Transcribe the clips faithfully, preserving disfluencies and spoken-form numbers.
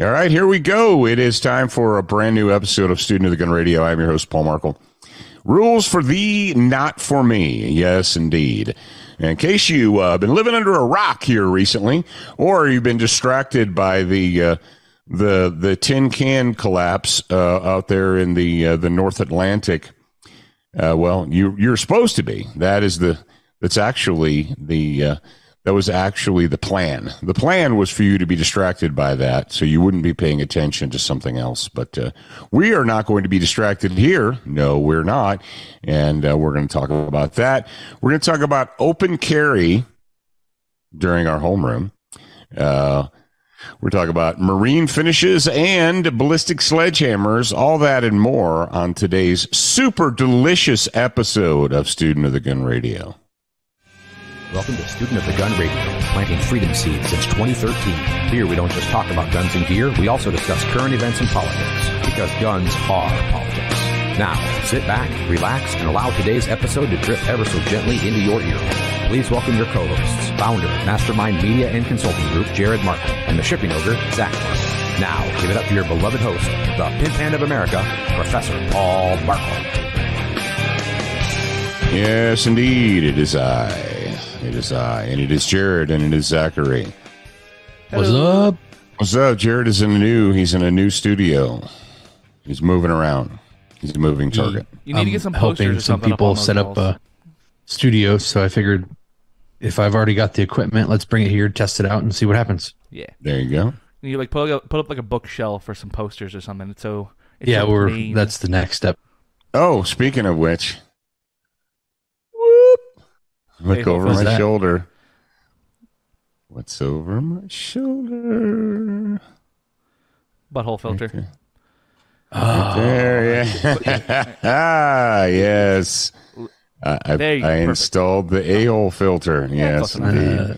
All right, here we go. It is time for a brand new episode of Student of the Gun Radio. I'm your host, Paul Markel. Rules for thee, not for me. Yes, indeed. And in case you've uh, been living under a rock here recently, or you've been distracted by the uh, the the tin can collapse uh, out there in the uh, the North Atlantic, uh, well, you you're supposed to be. That is the that's actually the. Uh, That was actually the plan. The plan was for you to be distracted by that, so you wouldn't be paying attention to something else. But uh, we are not going to be distracted here. No, we're not. And uh, we're going to talk about that. We're going to talk about open carry during our homeroom. Uh, we're talking about marine finishes and ballistic sledgehammers, all that and more on today's super delicious episode of Student of the Gun Radio. Welcome to Student of the Gun Radio, planting freedom seeds since twenty thirteen. Here we don't just talk about guns and gear, we also discuss current events and politics, because guns are politics. Now, sit back, relax, and allow today's episode to drip ever so gently into your ear. Please welcome your co-hosts, founder of Mastermind Media and Consulting Group, Jarrad Markel, and the shipping ogre, Zach Markel. Now, give it up to your beloved host, the pimp hand of America, Professor Paul Markel. Yes, indeed, it is I. It is I, and it is Jarrad, and it is Zachary. What's up? What's up? Jarrad is in a new, he's in a new studio. He's moving around. He's a moving target. You need I'm to get some posters helping or some people up set walls. Up a studio, so I figured if I've already got the equipment, let's bring it here, test it out, and see what happens. Yeah. There you go. And you like put up, put up like a bookshelf or some posters or something. So it's yeah, we're main. That's the next step. Oh, speaking of which... Look hey, over my that? shoulder. What's over my shoulder? Butthole filter. Right there. Oh. Right there, yeah. Ah, yes. I, I, I installed the a-hole filter. Yes, indeed. Uh,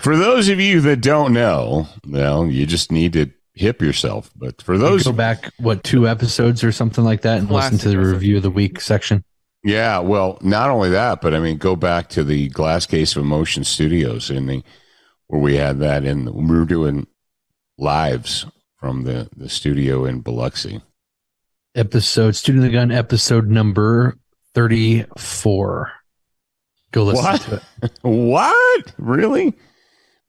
for those of you that don't know, well, you just need to hip yourself. But for those, go back what two episodes or something like that, and listen to the episode. Review of the week section. Yeah, well, not only that, but I mean, go back to the Glass Case of Emotion Studios in the where we had that, and we were doing lives from the the studio in Biloxi. Episode Student of the Gun, episode number thirty-four. Go listen what? to it. What? Really?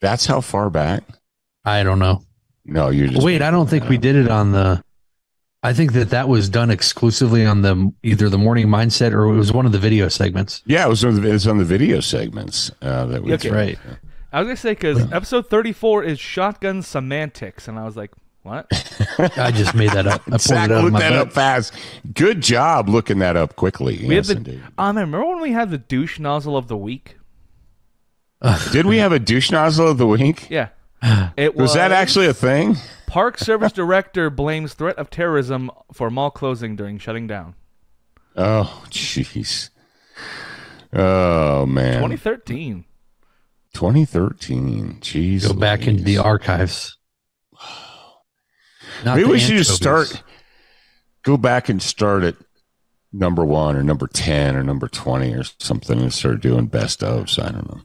That's how far back? I don't know. No, you just wait. I don't think we did it on the. I think that that was done exclusively on the either the morning mindset or it was one of the video segments. Yeah, it was on the, it was on the video segments uh, that we. Okay. That's right. I was gonna say because yeah. episode thirty-four is shotgun semantics, and I was like, "What?" I just made that up. I pulled Zach it out looked of my that butt. up fast. Good job looking that up quickly. We yes, had the, um, I remember when we had the douche nozzle of the week. Did we have a douche nozzle of the week? Yeah. It was, was that actually a thing? Park Service Director blames threat of terrorism for mall closing during shutting down. Oh, jeez. Oh, man. twenty thirteen. twenty thirteen. Jeez. Go back into the archives. Not Maybe the we should just start. Go back and start at number one or number ten or number twenty or something and start doing best ofs. I don't know.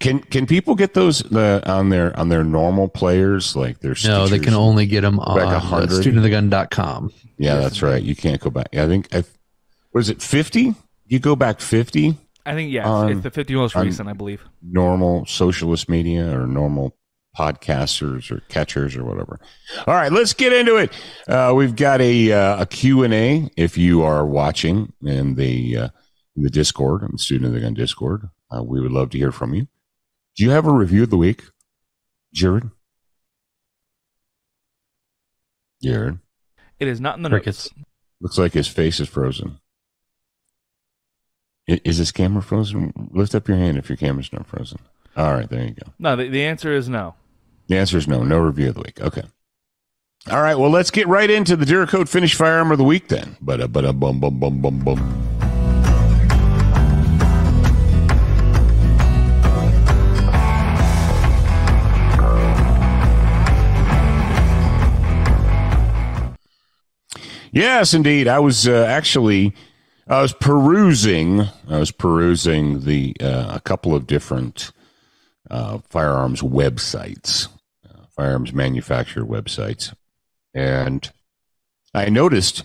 Can can people get those uh, on their on their normal players like their? No, they can only get them on uh, student of the gun dot com. Yeah, that's right. You can't go back. I think I was it fifty. You go back fifty. I think yeah, on, it's the fifty most recent, I believe. Normal socialist media or normal podcasters or catchers or whatever. All right, let's get into it. Uh, we've got a uh, a Q and A if you are watching in the uh, in the Discord, in the Student of the Gun Discord. Uh, we would love to hear from you. Do you have a review of the week, Jarrad? Jarrad? It is not in the crickets. Notes. Looks like his face is frozen. Is his camera frozen? Lift up your hand if your camera's not frozen. All right, there you go. No, the, the answer is no. The answer is no. No review of the week. Okay. All right, well, let's get right into the DuraCoat Finish Firearm of the Week then. Ba-da, ba-da, bum, bum, bum, bum, bum. Yes, indeed. I was uh, actually, I was perusing, I was perusing the uh, a couple of different uh, firearms websites uh, firearms manufacturer websites. And I noticed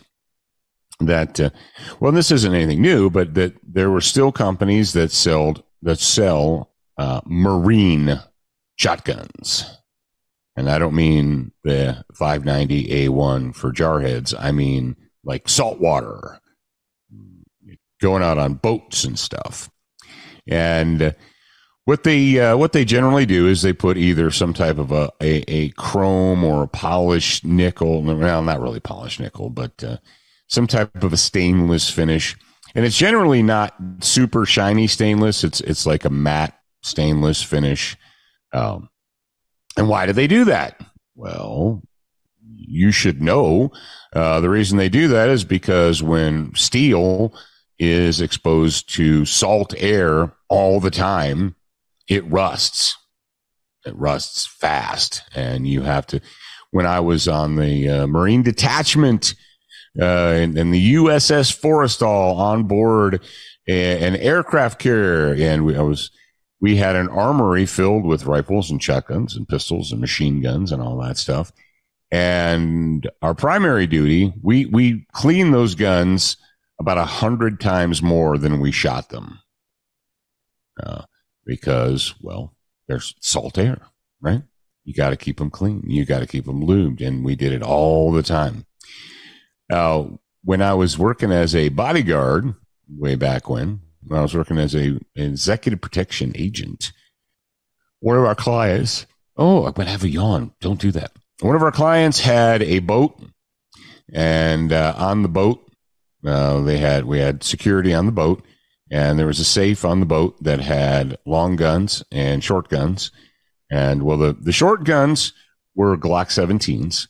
that, uh, well, this isn't anything new, but that there were still companies that sold, that sell uh, Marine shotguns. And I don't mean the five ninety A one for jarheads. I mean like saltwater, going out on boats and stuff. And what they uh, what they generally do is they put either some type of a, a, a chrome or a polished nickel, well, not really polished nickel, but uh, some type of a stainless finish. And it's generally not super shiny stainless. It's it's like a matte stainless finish. Um, and why do they do that? Well, you should know. Uh, the reason they do that is because when steel is exposed to salt air all the time, it rusts. It rusts fast. And you have to, when I was on the uh, Marine detachment uh, and, and the U S S Forrestal on board a, an aircraft carrier, and we, I was, we had an armory filled with rifles and shotguns and pistols and machine guns and all that stuff. And our primary duty, we, we clean those guns about a hundred times more than we shot them, uh, because, well, there's salt air, right? You got to keep them clean. You got to keep them lubed. And we did it all the time. Uh, when I was working as a bodyguard way back when, when I was working as a, an executive protection agent, one of our clients, oh, I'm going to have a yawn. Don't do that. One of our clients had a boat, and uh, on the boat, Uh, they had, we had security on the boat, and there was a safe on the boat that had long guns and short guns. And well, the, the short guns were Glock seventeens.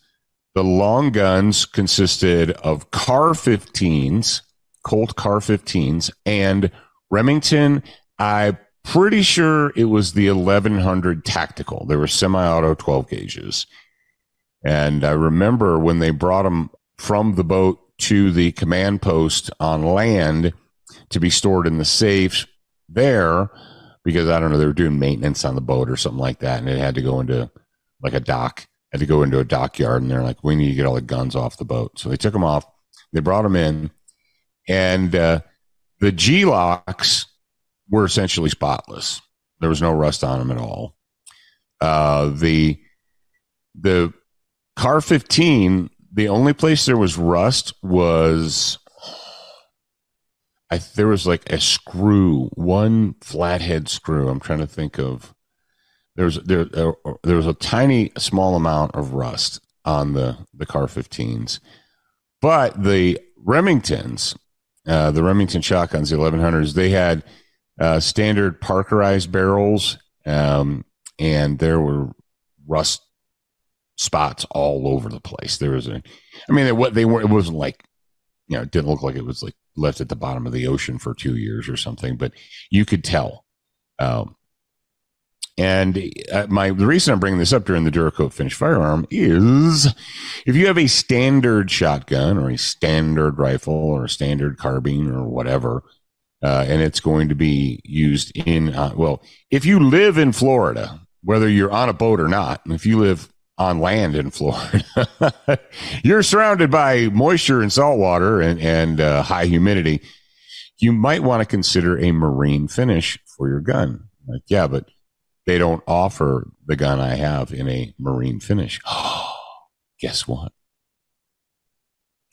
The long guns consisted of Car fifteens, Colt Car fifteens, and Remington. I'm pretty sure it was the eleven hundred tactical. There were semi-auto twelve gauges. And I remember when they brought them from the boat to the command post on land to be stored in the safes there, because I don't know, they were doing maintenance on the boat or something like that, and it had to go into like a dock, had to go into a dockyard, and they're like, we need to get all the guns off the boat. So they took them off, they brought them in, and uh, the G-locks were essentially spotless. There was no rust on them at all. Uh, the the Car fifteen, the only place there was rust was, I, there was like a screw, one flathead screw. I'm trying to think of, there was, there, there was a tiny, small amount of rust on the, the Car fifteens. But the Remingtons, uh, the Remington shotguns, the eleven hundreds, they had uh, standard Parkerized barrels, um, and there were rust spots all over the place. There was a, I mean, what they were, it wasn't like, you know, it didn't look like it was like left at the bottom of the ocean for two years or something, but you could tell. Um, and my, the reason I'm bringing this up during the DuraCoat finished firearm is if you have a standard shotgun or a standard rifle or a standard carbine or whatever, uh, and it's going to be used in, uh, well, if you live in Florida, whether you're on a boat or not, and if you live on land in Florida, you're surrounded by moisture and salt water and, and uh, high humidity. You might want to consider a marine finish for your gun. Like, yeah, but they don't offer the gun I have in a marine finish. Oh, guess what?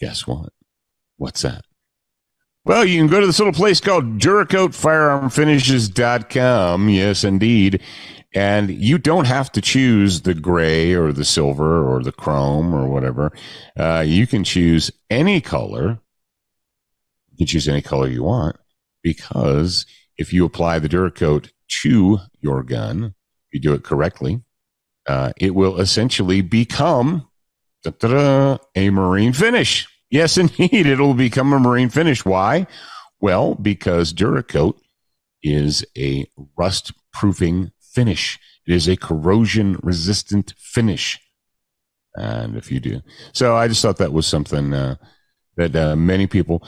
Guess what? What's that? Well, you can go to this little place called dura coat firearm finishes dot com. Yes, indeed. And you don't have to choose the gray or the silver or the chrome or whatever. Uh, you can choose any color. You can choose any color you want, because if you apply the DuraCoat to your gun, you do it correctly, uh, it will essentially become da-da-da, a marine finish. Yes, indeed, it'll become a marine finish. Why? Well, because DuraCoat is a rust-proofing finish. It is a corrosion-resistant finish. And if you do, so I just thought that was something uh, that uh, many people,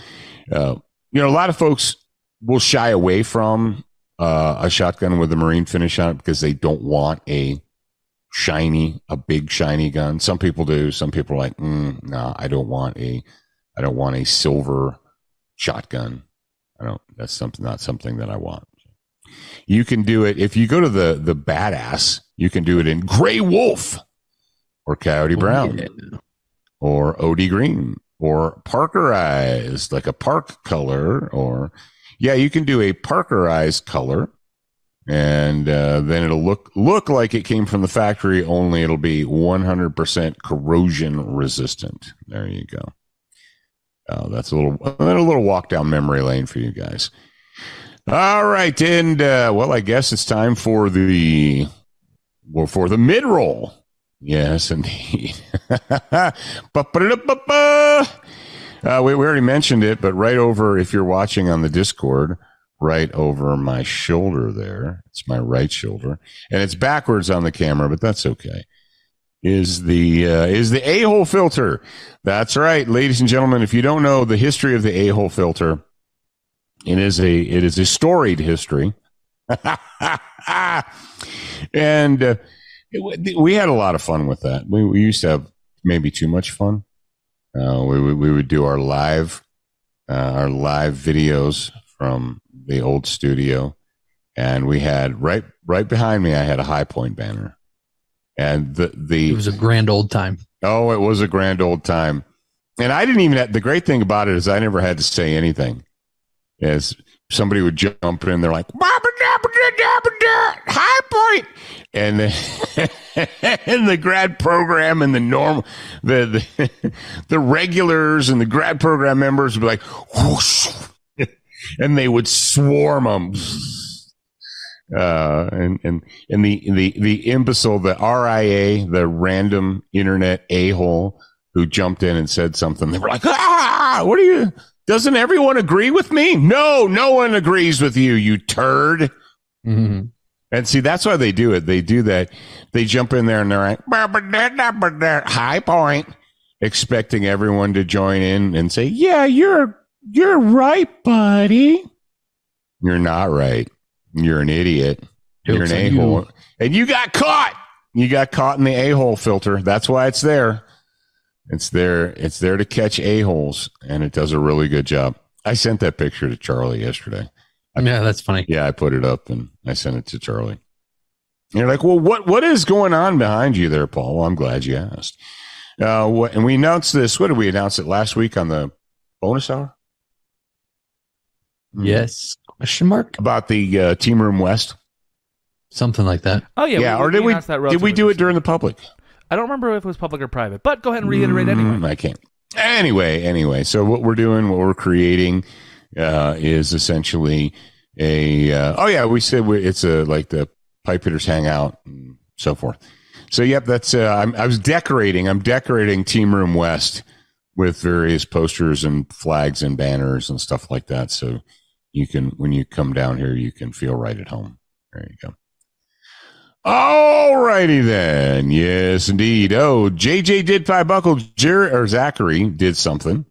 uh, you know, a lot of folks will shy away from uh, a shotgun with a marine finish on it because they don't want a shiny, a big shiny gun. Some people do. Some people are like, mm, no, nah, I don't want a, I don't want a silver shotgun. I don't, that's something, not something that I want. You can do it. If you go to the, the badass, you can do it in Gray Wolf or Coyote Brown yeah. or O D Green or Parkerized, like a park color, or yeah, you can do a Parkerized color. And uh, then it'll look look like it came from the factory, only it'll be one hundred percent corrosion resistant. There you go. Uh, that's a little a little walk down memory lane for you guys. All right, and uh, well, I guess it's time for the well for the mid roll. Yes, indeed. Uh, we, we already mentioned it, but right over if you're watching on the Discord. Right over my shoulder there. It's my right shoulder, and it's backwards on the camera, but that's okay. Is the uh, is the a-hole filter? That's right, ladies and gentlemen. If you don't know the history of the a-hole filter, it is a it is a storied history, and uh, it, we had a lot of fun with that. We, we used to have maybe too much fun. Uh, we, we we would do our live uh, our live videos from the old studio, and we had right right behind me I had a High Point banner, and the the it was a grand old time. Oh, it was a grand old time. And I didn't even have, the great thing about it is I never had to say anything. As somebody would jump in, they're like High Point, and the, and the grad program and the normal the, the the regulars and the grad program members would be like whoosh. And they would swarm them, uh, and and and the the the imbecile, the R I A, the random internet a-hole who jumped in and said something. They were like, "Ah, what are you? Doesn't everyone agree with me? No, no one agrees with you, you turd." Mm-hmm. And see, that's why they do it. They do that. They jump in there and they're like, "High Point," expecting everyone to join in and say, "Yeah, you're." You're right, buddy. You're not right. You're an idiot. You're an a-hole. And you got caught. You got caught in the a-hole filter. That's why it's there. It's there. It's there to catch a-holes, and it does a really good job. I sent that picture to Charlie yesterday. I, yeah, that's funny. Yeah, I put it up, and I sent it to Charlie. And you're like, well, what, what is going on behind you there, Paul? Well, I'm glad you asked. Uh, what, and we announced this. What did we announce it last week on the bonus hour? Yes. Question mark about the uh, Team Room West, something like that. Oh yeah, yeah. We, or did we? Did we do it during the public? I don't remember if it was public or private. But go ahead and reiterate mm, anyway. I can't. Anyway, anyway. So what we're doing, what we're creating, uh, is essentially a. Uh, oh yeah, we said we, it's a like the pipe hitters hangout and so forth. So yep, that's. Uh, I'm, I was decorating. I'm decorating Team Room West with various posters and flags and banners and stuff like that. So. You can, when you come down here, you can feel right at home. There you go. All righty then. Yes, indeed. Oh, J J did five buckle. Jer- or Zachary did something.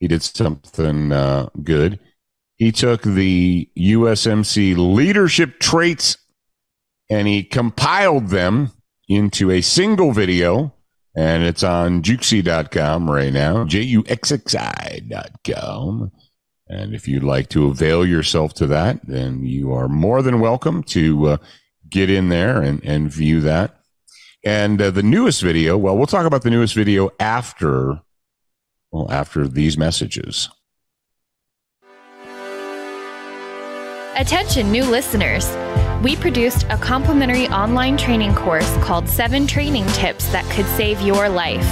He did something uh, good. He took the U S M C leadership traits and he compiled them into a single video. And it's on juxi dot com right now. J U X X I dot com. And if you'd like to avail yourself to that, then you are more than welcome to uh, get in there and, and view that. And uh, the newest video, well, we'll talk about the newest video after, well, after these messages. Attention, new listeners. We produced a complimentary online training course called Seven Training Tips That Could Save Your Life.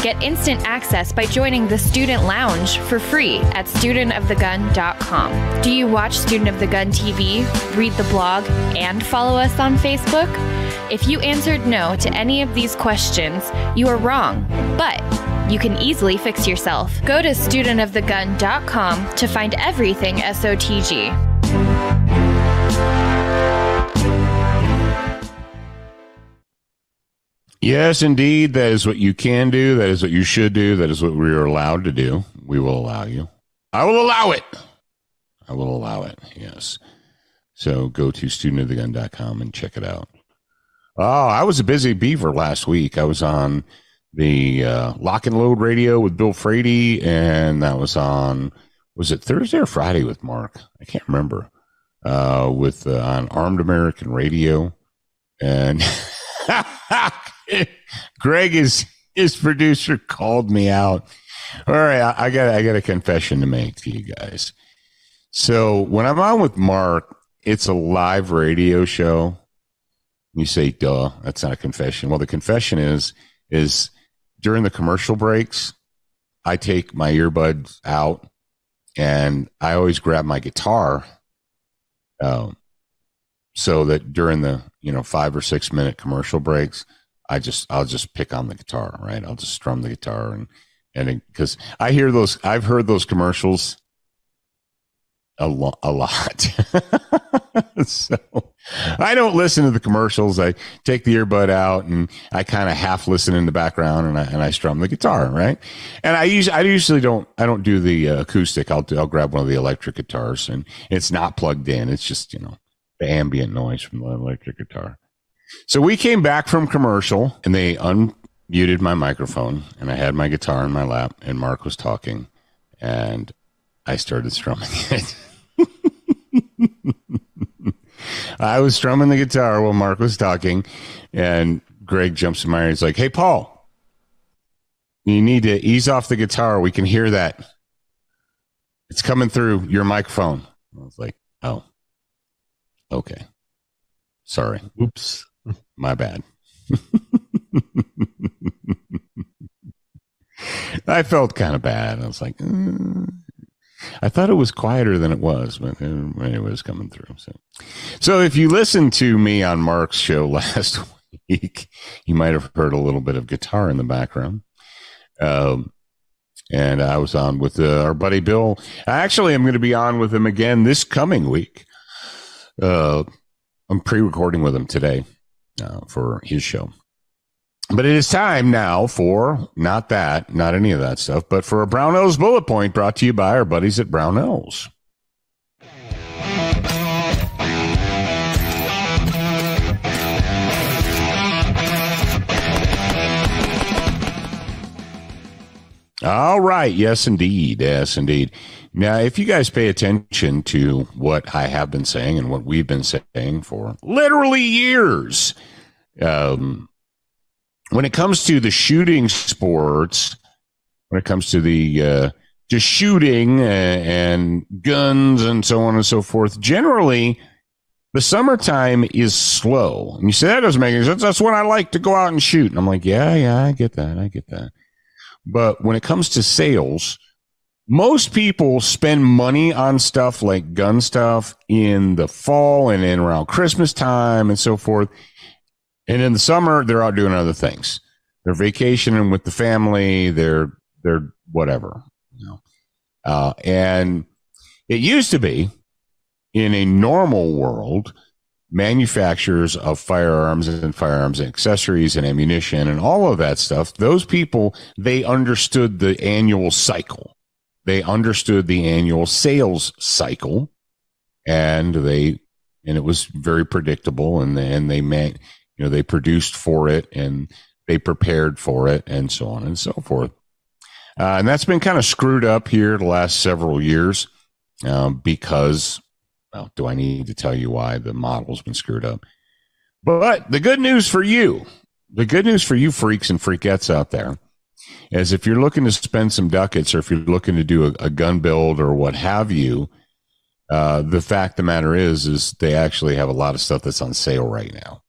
Get instant access by joining the Student Lounge for free at student of the gun dot com. Do you watch Student of the Gun T V, read the blog, and follow us on Facebook? If you answered no to any of these questions, you are wrong, but you can easily fix yourself. Go to student of the gun dot com to find everything S O T G. Yes, indeed. That is what you can do. That is what you should do. That is what we are allowed to do. We will allow you. I will allow it. I will allow it. Yes. So go to student of the gun dot com and check it out. Oh, I was a busy beaver last week. I was on the uh, Lock and Load Radio with Bill Frady, and that was on, was it Thursday or Friday with Mark? I can't remember. Uh, with uh, on Armed American Radio, and Greg is his producer called me out. All right, I, I got I got a confession to make to you guys. So when I'm on with Mark, it's a live radio show. You say, duh, that's not a confession. Well, the confession is, is during the commercial breaks, I take my earbuds out and I always grab my guitar. Um, so that during the, you know, five or six minute commercial breaks, I just, I'll just pick on the guitar, right? I'll just strum the guitar. And, and it, cause I hear those, I've heard those commercials a lot, a lot. So I don't listen to the commercials. I take the earbud out and I kind of half listen in the background, and I, and I strum the guitar. Right. And I usually, I usually don't, I don't do the uh, acoustic. I'll do, I'll grab one of the electric guitars, and it's not plugged in. It's just, you know, the ambient noise from the electric guitar. So we came back from commercial and they unmuted my microphone, and I had my guitar in my lap, and Mark was talking, and I started strumming it. I was strumming the guitar while Mark was talking, and Greg jumps in my ear. He's like, hey, Paul, you need to ease off the guitar. We can hear that. It's coming through your microphone. I was like, oh, okay. Sorry. Oops. My bad. I felt kind of bad. I was like, mm. I thought it was quieter than it was when it was coming through. So, so if you listened to me on Mark's show last week, you might have heard a little bit of guitar in the background. Um, and I was on with uh, our buddy Bill. Actually, I'm going to be on with him again this coming week. Uh, I'm pre-recording with him today uh, for his show. But it is time now for not that, not any of that stuff, but for a Brownells bullet point brought to you by our buddies at Brownells. All right. Yes, indeed. Yes, indeed. Now, if you guys pay attention to what I have been saying and what we've been saying for literally years, um, when it comes to the shooting sports, when it comes to the uh, just shooting and guns and so on and so forth, generally the summertime is slow. And you say, that doesn't make any sense. That's when I like to go out and shoot. And I'm like, yeah, yeah, I get that. I get that. But when it comes to sales, most people spend money on stuff like gun stuff in the fall and in around Christmas time and so forth. And in the summer, they're out doing other things. They're vacationing with the family. They're they're whatever, you know. Uh, and it used to be, in a normal world, manufacturers of firearms and firearms and accessories and ammunition and all of that stuff, those people, they understood the annual cycle. They understood the annual sales cycle, and they and it was very predictable. And and they made. You know, they produced for it and they prepared for it and so on and so forth. Uh, and that's been kind of screwed up here the last several years um, because, well, do I need to tell you why the model's been screwed up? But the good news for you, the good news for you freaks and freakettes out there is if you're looking to spend some ducats, or if you're looking to do a, a gun build or what have you, uh, the fact of the matter is, is they actually have a lot of stuff that's on sale right now.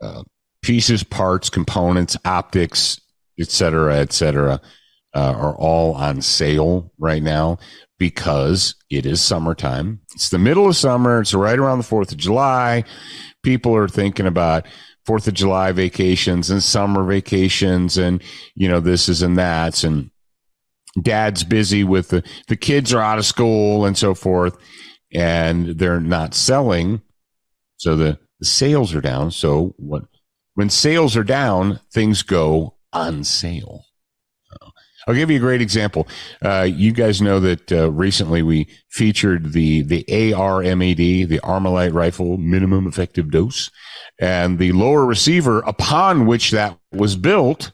Uh, pieces, parts, components, optics, et cetera, et cetera, uh, are all on sale right now because it is summertime. It's the middle of summer. It's right around the fourth of July. People are thinking about fourth of July vacations and summer vacations and, you know, this is and that's, and dad's busy with the, the kids are out of school and so forth, and they're not selling. So the The sales are down. So what? When sales are down, things go on sale. I'll give you a great example. Uh, you guys know that uh, recently we featured the the A R M E D, the Armalite rifle, minimum effective dose, and the lower receiver upon which that was built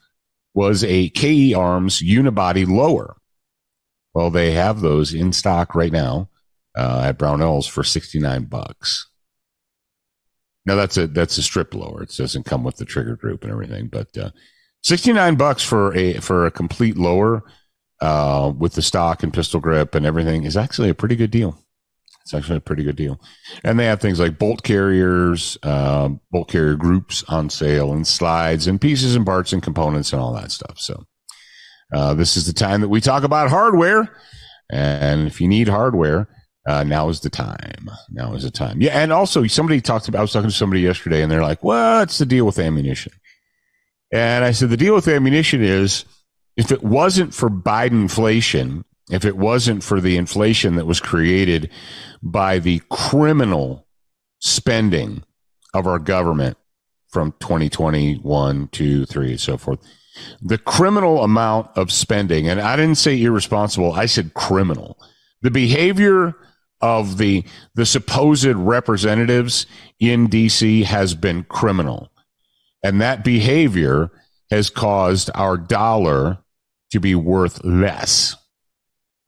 was a K E Arms unibody lower. Well, they have those in stock right now uh, at Brownells for sixty-nine bucks. Now that's a that's a strip lower. It doesn't come with the trigger group and everything, but uh, sixty-nine bucks for a for a complete lower uh, with the stock and pistol grip and everything is actually a pretty good deal. It's actually a pretty good deal, and they have things like bolt carriers, uh, bolt carrier groups on sale, and slides, and pieces and parts and components and all that stuff. So uh, this is the time that we talk about hardware, and if you need hardware. Uh, now is the time. Now is the time. Yeah, and also somebody talked about, I was talking to somebody yesterday, and they're like, what's the deal with ammunition? And I said, the deal with ammunition is if it wasn't for Bidenflation, if it wasn't for the inflation that was created by the criminal spending of our government from twenty twenty-one, two, three, and so forth, the criminal amount of spending, and I didn't say irresponsible, I said criminal. The behavior of the the supposed representatives in D C has been criminal, and that behavior has caused our dollar to be worth less.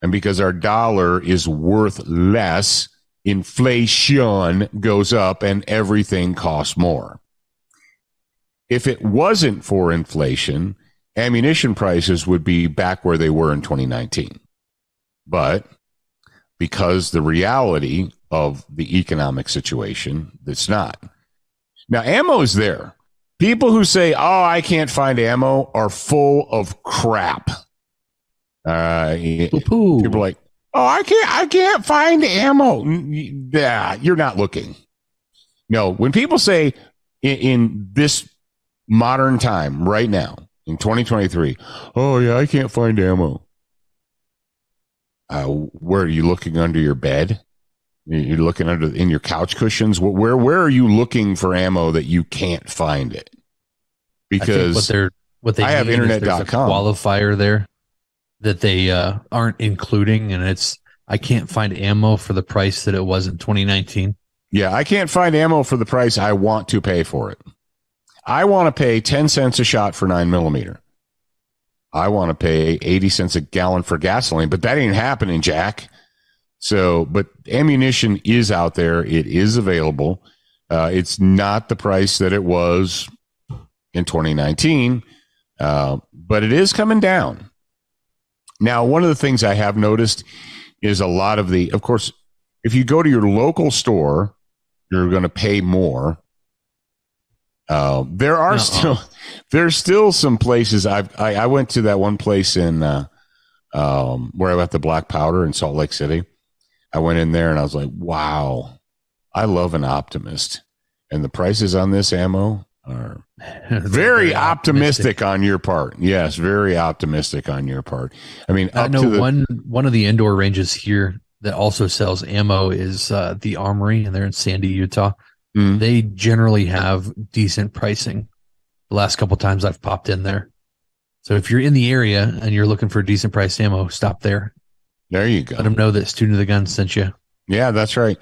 And because our dollar is worth less, inflation goes up and everything costs more. If it wasn't for inflation, ammunition prices would be back where they were in twenty nineteen. But because the reality of the economic situation, it's not. Now, ammo is there. People who say, oh, I can't find ammo are full of crap. Uh, people are like, oh, I can't, I can't find ammo. Yeah, you're not looking. No, when people say in, in this modern time right now, in twenty twenty-three, oh, yeah, I can't find ammo. Uh, where are you looking? Under your bed? You're looking under in your couch cushions? Where where are you looking for ammo that you can't find it? Because what they're what they I have internet dot com qualifier there that they uh, aren't including, and it's I can't find ammo for the price that it was in twenty nineteen. Yeah, I can't find ammo for the price I want to pay for it. I want to pay ten cents a shot for nine millimeter. I want to pay eighty cents a gallon for gasoline, but that ain't happening, Jack. So, but ammunition is out there. It is available. Uh, it's not the price that it was in twenty nineteen, uh, but it is coming down. Now, one of the things I have noticed is a lot of the, of course, if you go to your local store, you're going to pay more. Uh, there are uh-uh. still there's still some places. I've, I I went to that one place in uh, um, where I got the black powder in Salt Lake City. I went in there and I was like, wow, I love an optimist. And the prices on this ammo are very optimistic on your part. Yes, very optimistic on your part. I mean, up I know to the- one one of the indoor ranges here that also sells ammo is uh, the Armory, and they're in Sandy, Utah. Mm-hmm. They generally have decent pricing the last couple of times I've popped in there. So if you're in the area and you're looking for decent priced ammo, stop there. There you go. Let them know that Student of the Gun sent you. Yeah, that's right.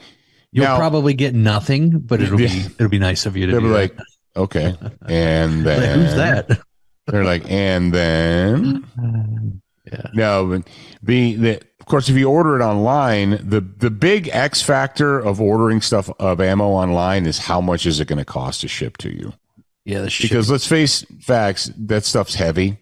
You'll now, probably get nothing, but it'll be it'll be nice of you to they'll do be like, that. Okay. And then who's that? They're like, and then uh, yeah. No, but the the Of course, if you order it online, the, the big X factor of ordering stuff of ammo online is how much is it going to cost to ship to you? Yeah, the shipping. Because let's face facts, that stuff's heavy.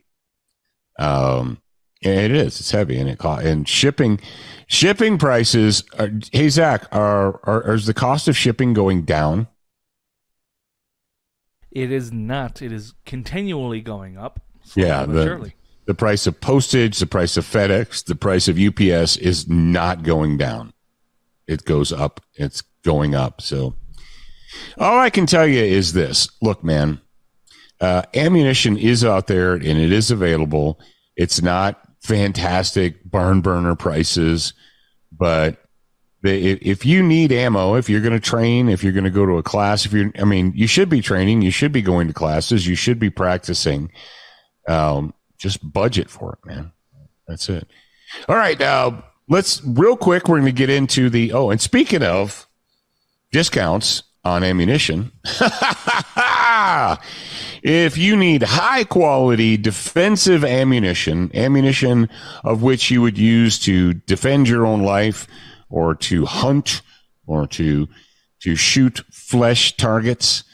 Um, it is. It's heavy, and it cost and shipping shipping prices. Are, hey Zach, are, are is the cost of shipping going down? It is not. It is continually going up. Yeah, the, surely. The price of postage, the price of FedEx, the price of U P S is not going down. It goes up. It's going up. So all I can tell you is this. Look, man, uh, ammunition is out there and it is available. It's not fantastic barn burner prices, but the, if you need ammo, if you're going to train, if you're going to go to a class, if you're, I mean, you should be training, you should be going to classes, you should be practicing, um, just budget for it, man. That's it. All right. Uh, let's real quick. We're going to get into the, oh, and speaking of discounts on ammunition, if you need high quality defensive ammunition, ammunition of which you would use to defend your own life or to hunt or to, to shoot flesh targets,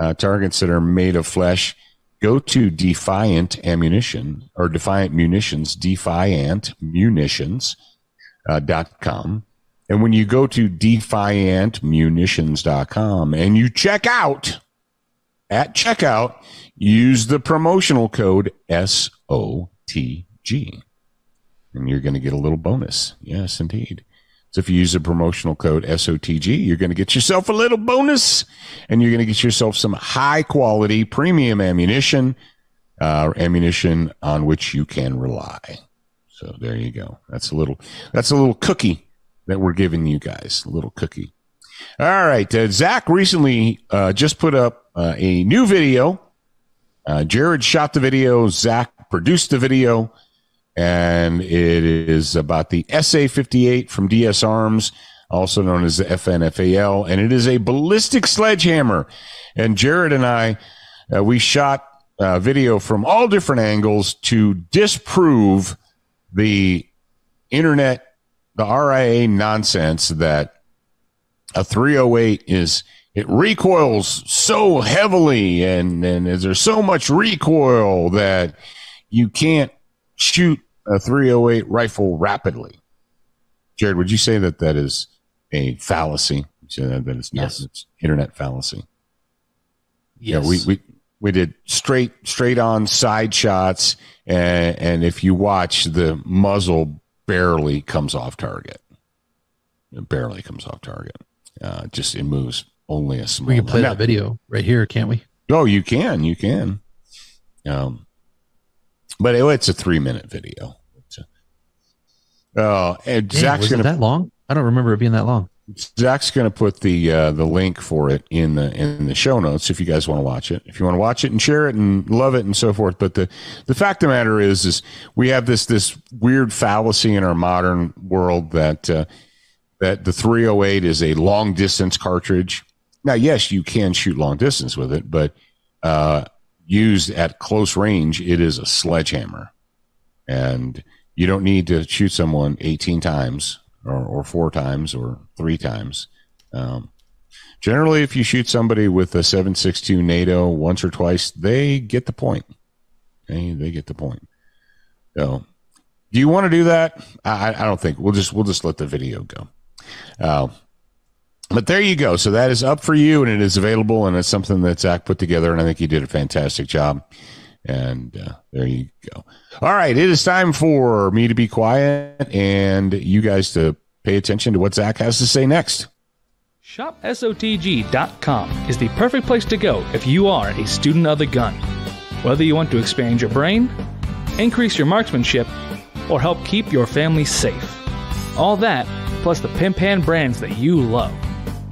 uh, targets that are made of flesh, go to Defiant Ammunition or Defiant Munitions, defiant munitions dot com. Uh, and when you go to defiant munitions dot com and you check out, at checkout, use the promotional code S O T G. And you're going to get a little bonus. Yes, indeed. So if you use the promotional code S O T G, you're going to get yourself a little bonus, and you're going to get yourself some high-quality premium ammunition, uh, ammunition on which you can rely. So there you go. That's a little, that's a little cookie that we're giving you guys, a little cookie. All right. Uh, Zach recently uh, just put up uh, a new video. Uh, Jarrad shot the video. Zach produced the video. And it is about the S A fifty-eight from D S Arms, also known as the F N F A L, and it is a ballistic sledgehammer. And Jarrad and I, uh, we shot a video from all different angles to disprove the internet, the R I A nonsense that a three oh eight is, it recoils so heavily, and, and there's so much recoil that you can't shoot a three oh eight rifle rapidly. Jarrad, would you say that that is a fallacy? That it's not, yes. It's internet fallacy. Yes. Yeah, we, we we did straight straight on side shots, and, and if you watch, the muzzle barely comes off target. It barely comes off target. Uh, just it moves only a small. We can play that video right here, can't we? Oh, you can, you can. Um. But it, it's a three-minute video. Oh, uh, and Dang, Zach's gonna, that long? I don't remember it being that long. Zach's going to put the uh, the link for it in the in the show notes if you guys want to watch it. If you want to watch it and share it and love it and so forth. But the the fact of the matter is, is we have this this weird fallacy in our modern world that uh, that the three oh eight is a long-distance cartridge. Now, yes, you can shoot long distance with it, but uh, used at close range, it is a sledgehammer, and you don't need to shoot someone eighteen times or, or four times or three times. Um, generally, if you shoot somebody with a seven six two NATO once or twice, they get the point. They, they get the point. So, do you want to do that? I, I don't think we'll just we'll just let the video go. Uh, But there you go. So that is up for you, and it is available, and it's something that Zach put together, and I think he did a fantastic job. And uh, there you go. All right, it is time for me to be quiet and you guys to pay attention to what Zach has to say next. shop S O T G dot com is the perfect place to go if you are a student of the gun. Whether you want to expand your brain, increase your marksmanship, or help keep your family safe. All that, plus the pimp-hand brands that you love.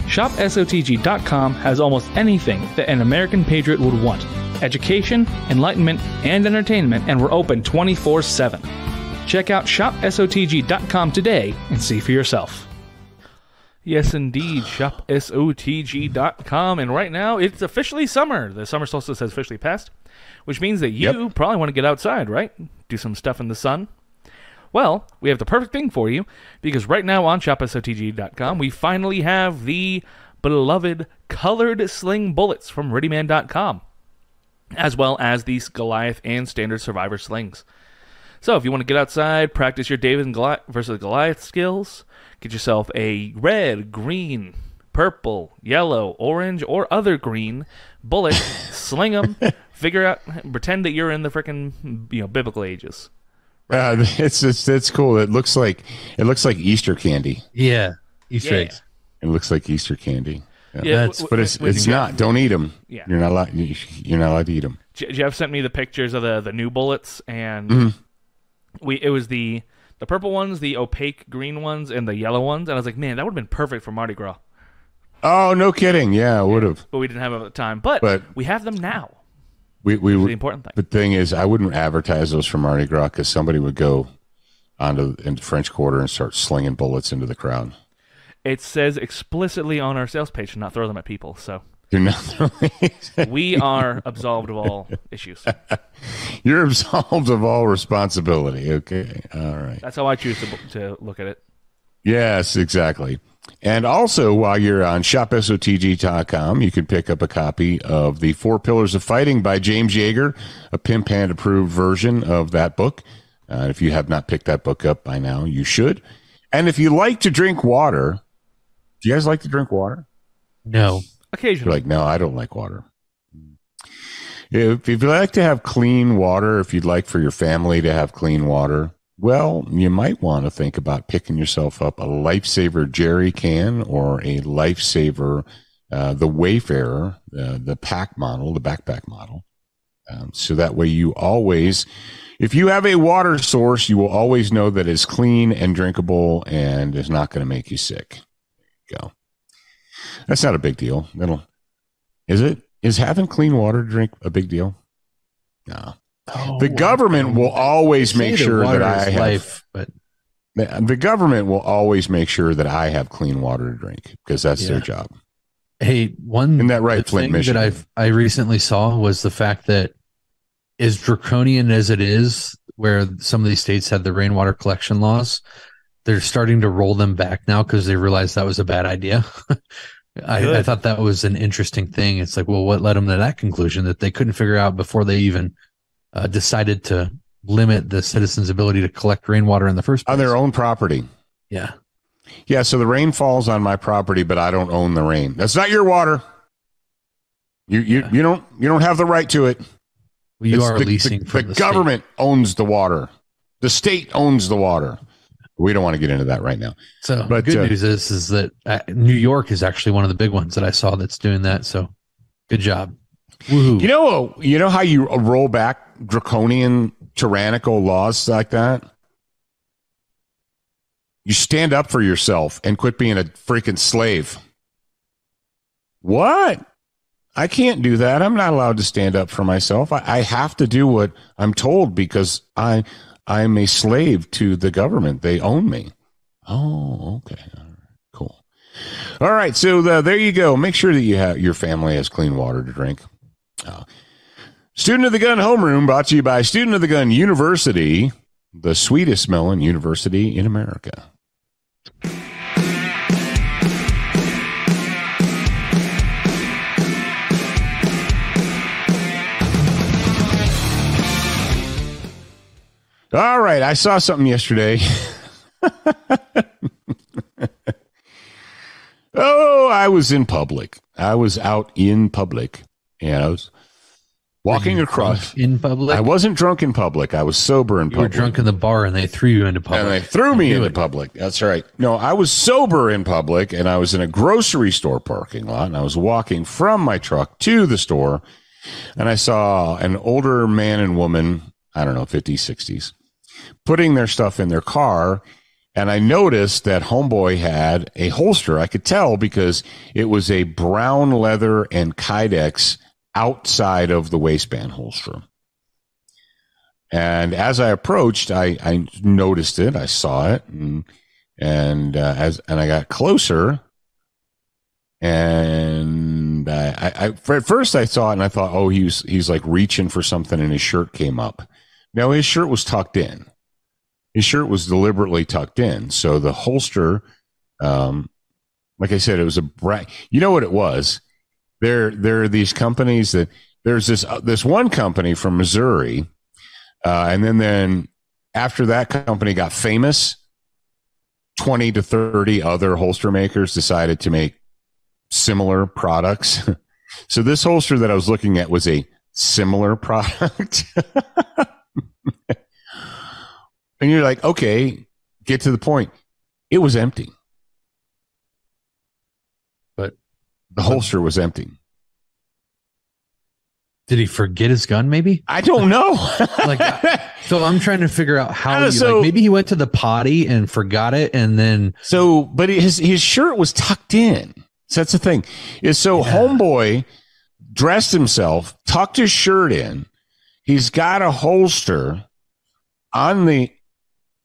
shop S O T G dot com has almost anything that an American patriot would want. Education, enlightenment, and entertainment, and we're open twenty-four seven. Check out shop S O T G dot com today and see for yourself. Yes, indeed, shop S O T G dot com, and right now it's officially summer. The summer solstice has officially passed, which means that you yep. probably want to get outside, right? Do some stuff in the sun. Well, we have the perfect thing for you, because right now on shop S O T G dot com, we finally have the beloved colored sling bullets from ready man dot com, as well as these Goliath and standard Survivor slings. So if you want to get outside, practice your David versus Goliath skills, get yourself a red, green, purple, yellow, orange, or other green bullet, sling them, figure out, pretend that you're in the frickin', you know, biblical ages. Uh, it's, it's it's cool. It looks like it looks like Easter candy. Yeah, Easter yeah. eggs. It looks like Easter candy. Yeah, yeah that's, but it's it's not. Jeff, don't eat them. Yeah, you're not allowed. You're not allowed to eat them. Jeff sent me the pictures of the the new bullets, and mm-hmm. we it was the the purple ones, the opaque green ones, and the yellow ones. And I was like, man, that would have been perfect for Mardi Gras. Oh, no kidding. Yeah, it would have. Yeah, but we didn't have it at the time. But, but we have them now. We we the important thing. The thing is, I wouldn't advertise those for Mardi Gras because somebody would go onto in the French Quarter and start slinging bullets into the crowd. It says explicitly on our sales page to not throw them at people. So you're not we are absolved of all issues. You're absolved of all responsibility. Okay, all right. That's how I choose to, to look at it. Yes, exactly. And also, while you're on shop S O T G dot com, you can pick up a copy of The Four Pillars of Fighting by James Yeager, a Pimp Hand-approved version of that book. Uh, if you have not picked that book up by now, you should. And if you like to drink water, do you guys like to drink water? No. Occasionally. You're like, no, I don't like water. If, if you like to have clean water, if you'd like for your family to have clean water, well, you might want to think about picking yourself up a Lifesaver jerry can or a Lifesaver, uh, the Wayfarer, uh, the pack model, the backpack model. Um, so that way you always, if you have a water source, you will always know that it's clean and drinkable and is not going to make you sick. There you go. That's not a big deal. It'll, is it? Is having clean water to drink a big deal? No. Oh, the government wow. will always make sure that I have life, but the government will always make sure that I have clean water to drink because that's yeah. their job. Hey, one Isn't that right, Flint, thing Michigan? that I I recently saw was the fact that as draconian as it is, where some of these states had the rainwater collection laws, they're starting to roll them back now because they realized that was a bad idea. I, I thought that was an interesting thing. It's like, well, what led them to that conclusion that they couldn't figure out before they even Uh, decided to limit the citizens' ability to collect rainwater in the first place. On their own property. Yeah. Yeah, so the rain falls on my property, but I don't own the rain. That's not your water. You you, yeah. you don't you don't have the right to it. Well, you it's are the, leasing the, from the, the government state. owns the water. The state owns the water. We don't want to get into that right now. So but, the good uh, news is is that uh, New York is actually one of the big ones that I saw that's doing that. So good job. Woo-hoo. You know, you know how you roll back draconian, tyrannical laws like that? You stand up for yourself and quit being a freaking slave. What? I can't do that. I'm not allowed to stand up for myself. I, I have to do what I'm told because I, I'm a slave to the government. They own me. Oh, okay. All right. Cool. All right. So the, there you go. Make sure that you have your family has clean water to drink. Uh, Student of the Gun Homeroom brought to you by Student of the Gun University, the sweetest smelling university in America. All right, I saw something yesterday. Oh, I was in public. I was out in public. And I was walking across in public. I wasn't drunk in public. I was sober in you public. You were drunk in the bar and they threw you into public. And they threw me into public. That's right. No, I was sober in public and I was in a grocery store parking lot and I was walking from my truck to the store and I saw an older man and woman, I don't know, fifties, sixties, putting their stuff in their car. And I noticed that homeboy had a holster. I could tell because it was a brown leather and Kydex outside of the waistband holster. And as I approached, I, I noticed it. I saw it, and and uh, as and I got closer, and I, I, I at first I saw it, and I thought, oh, he's he's like reaching for something, and his shirt came up. No, his shirt was tucked in. His shirt was deliberately tucked in, so the holster, um, like I said, it was a bra- You know what it was? There, there are these companies that there's this uh, this one company from Missouri, uh, and then then after that company got famous, twenty to thirty other holster makers decided to make similar products. So this holster that I was looking at was a similar product, and you're like, okay, get to the point. It was empty. The holster was empty. Did he forget his gun? Maybe I don't know. Like, so I'm trying to figure out how. You, so, like, maybe he went to the potty and forgot it, and then so. But his his shirt was tucked in. So that's the thing. Is so yeah. Homeboy dressed himself, tucked his shirt in. He's got a holster on the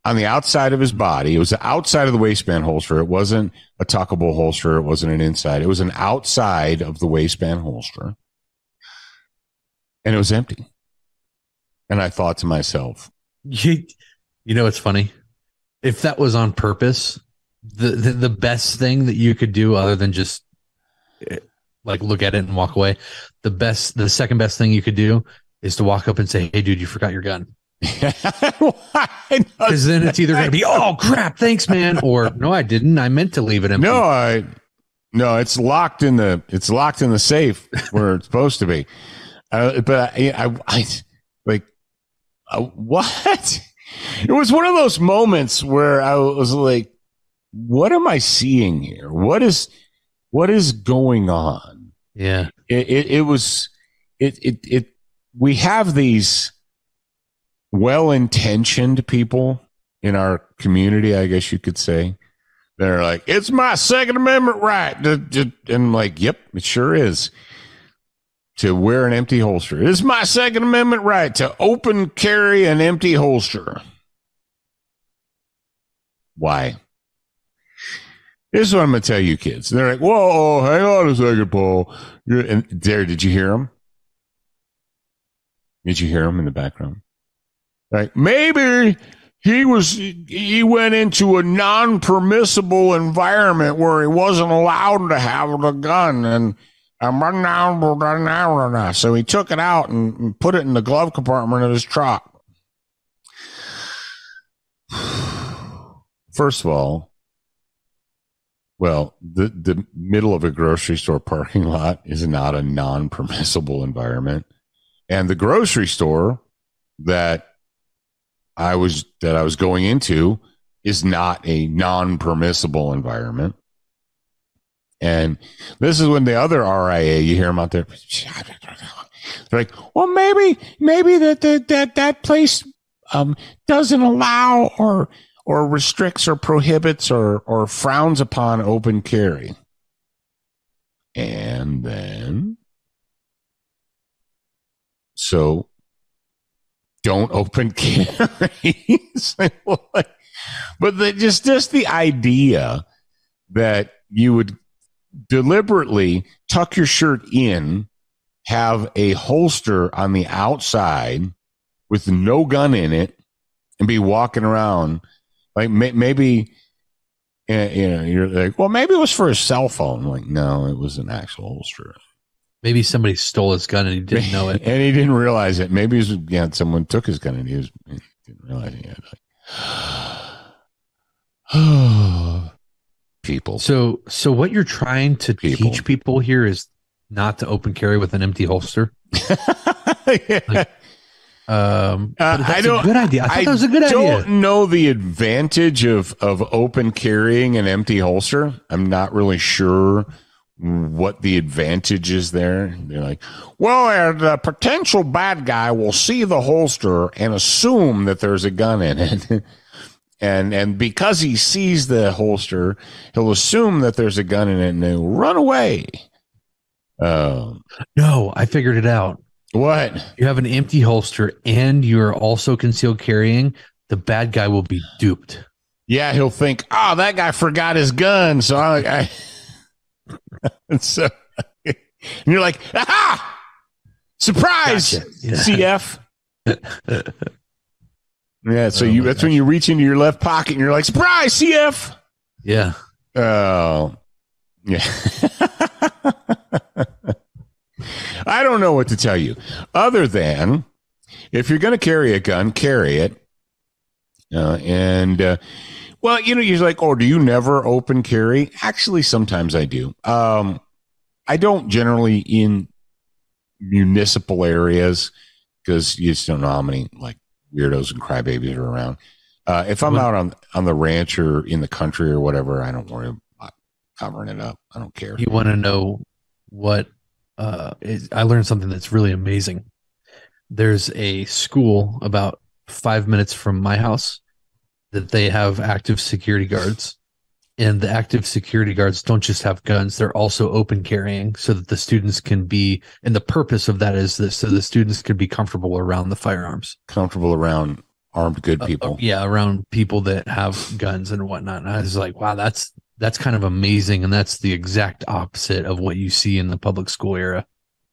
on the outside of his body. It was the outside of the waistband holster. It wasn't a tuckable holster. It wasn't an inside. It was an outside of the waistband holster. And it was empty. And I thought to myself, you, you know, it's funny. If that was on purpose, the, the, the best thing that you could do other than just like look at it and walk away, the best, the second best thing you could do is to walk up and say, "Hey dude, you forgot your gun." Because then it's either going to be, "Oh crap, thanks man," or "No, I didn't. I meant to leave it empty." No, I, no, it's locked in the, it's locked in the safe where it's supposed to be. Uh, but I, I, I like uh, what? It was one of those moments where I was like, "What am I seeing here? What is, what is going on?" Yeah, it, it, it was, it, it, it. We have these well-intentioned people in our community, I guess you could say, that are like, "It's my Second Amendment right," and I'm like, "Yep, it sure is." To wear an empty holster. It's my Second Amendment right to open carry an empty holster. Why? This is what I'm going to tell you, kids. They're like, "Whoa, hang on a second, Paul." And there, did you hear him? Did you hear him in the background? Like, maybe he was, he went into a non-permissible environment where he wasn't allowed to have the gun, and so he took it out and put it in the glove compartment of his truck. First of all, well, the, the middle of a grocery store parking lot is not a non-permissible environment. And the grocery store that I was, that I was going into is not a non-permissible environment. And this is when the other R I A, you hear them out there, they're like, "Well, maybe, maybe that that that, that place um, doesn't allow or or restricts or prohibits or or frowns upon open carry." And then, so don't open carry. But the, just just the idea that you would deliberately tuck your shirt in, have a holster on the outside with no gun in it, and be walking around like may, maybe you know you're like, "Well, maybe it was for a cell phone." Like, no, it was an actual holster. Maybe somebody stole his gun and he didn't know it, and he didn't realize it. Maybe it was, yeah, someone took his gun and he, was, he didn't realize he had it. People. So, so what you're trying to people. teach people here is not to open carry with an empty holster. Yeah. Like, um, uh, I don't. A good idea. I, I that was a good idea. I don't know the advantage of of open carrying an empty holster. I'm not really sure what the advantage is there. They're like, "Well, the potential bad guy will see the holster and assume that there's a gun in it." And and because he sees the holster, he'll assume that there's a gun in it and he'll run away. Um, no, I figured it out. What? You have an empty holster and you're also concealed carrying. The bad guy will be duped. Yeah, he'll think, "Oh, that guy forgot his gun." So I, I and so and you're like, "Aha! Surprise, gotcha. Yeah. C F." Yeah, so oh you that's gosh. when you reach into your left pocket and you're like, "Surprise, C F!" Yeah. Oh, uh, yeah. I don't know what to tell you other than if you're going to carry a gun, carry it. Uh, and, uh, well, you know, you're like, "Oh, do you never open carry?" Actually, sometimes I do. Um, I don't generally in municipal areas because you just don't know how many, like, weirdos and crybabies are around. Uh, if I'm out on on the ranch or in the country or whatever, I don't worry about covering it up. I don't care. You want to know what? Uh, is, I learned something that's really amazing. There's a school about five minutes from my house that they have active security guards, and the active security guards don't just have guns; they're also open carrying, so that the students can be. And the purpose of that is this: so the students can be comfortable around the firearms, comfortable around armed good people. Uh, yeah, around people that have guns and whatnot. And I was like, wow, that's that's kind of amazing. And that's the exact opposite of what you see in the public school era.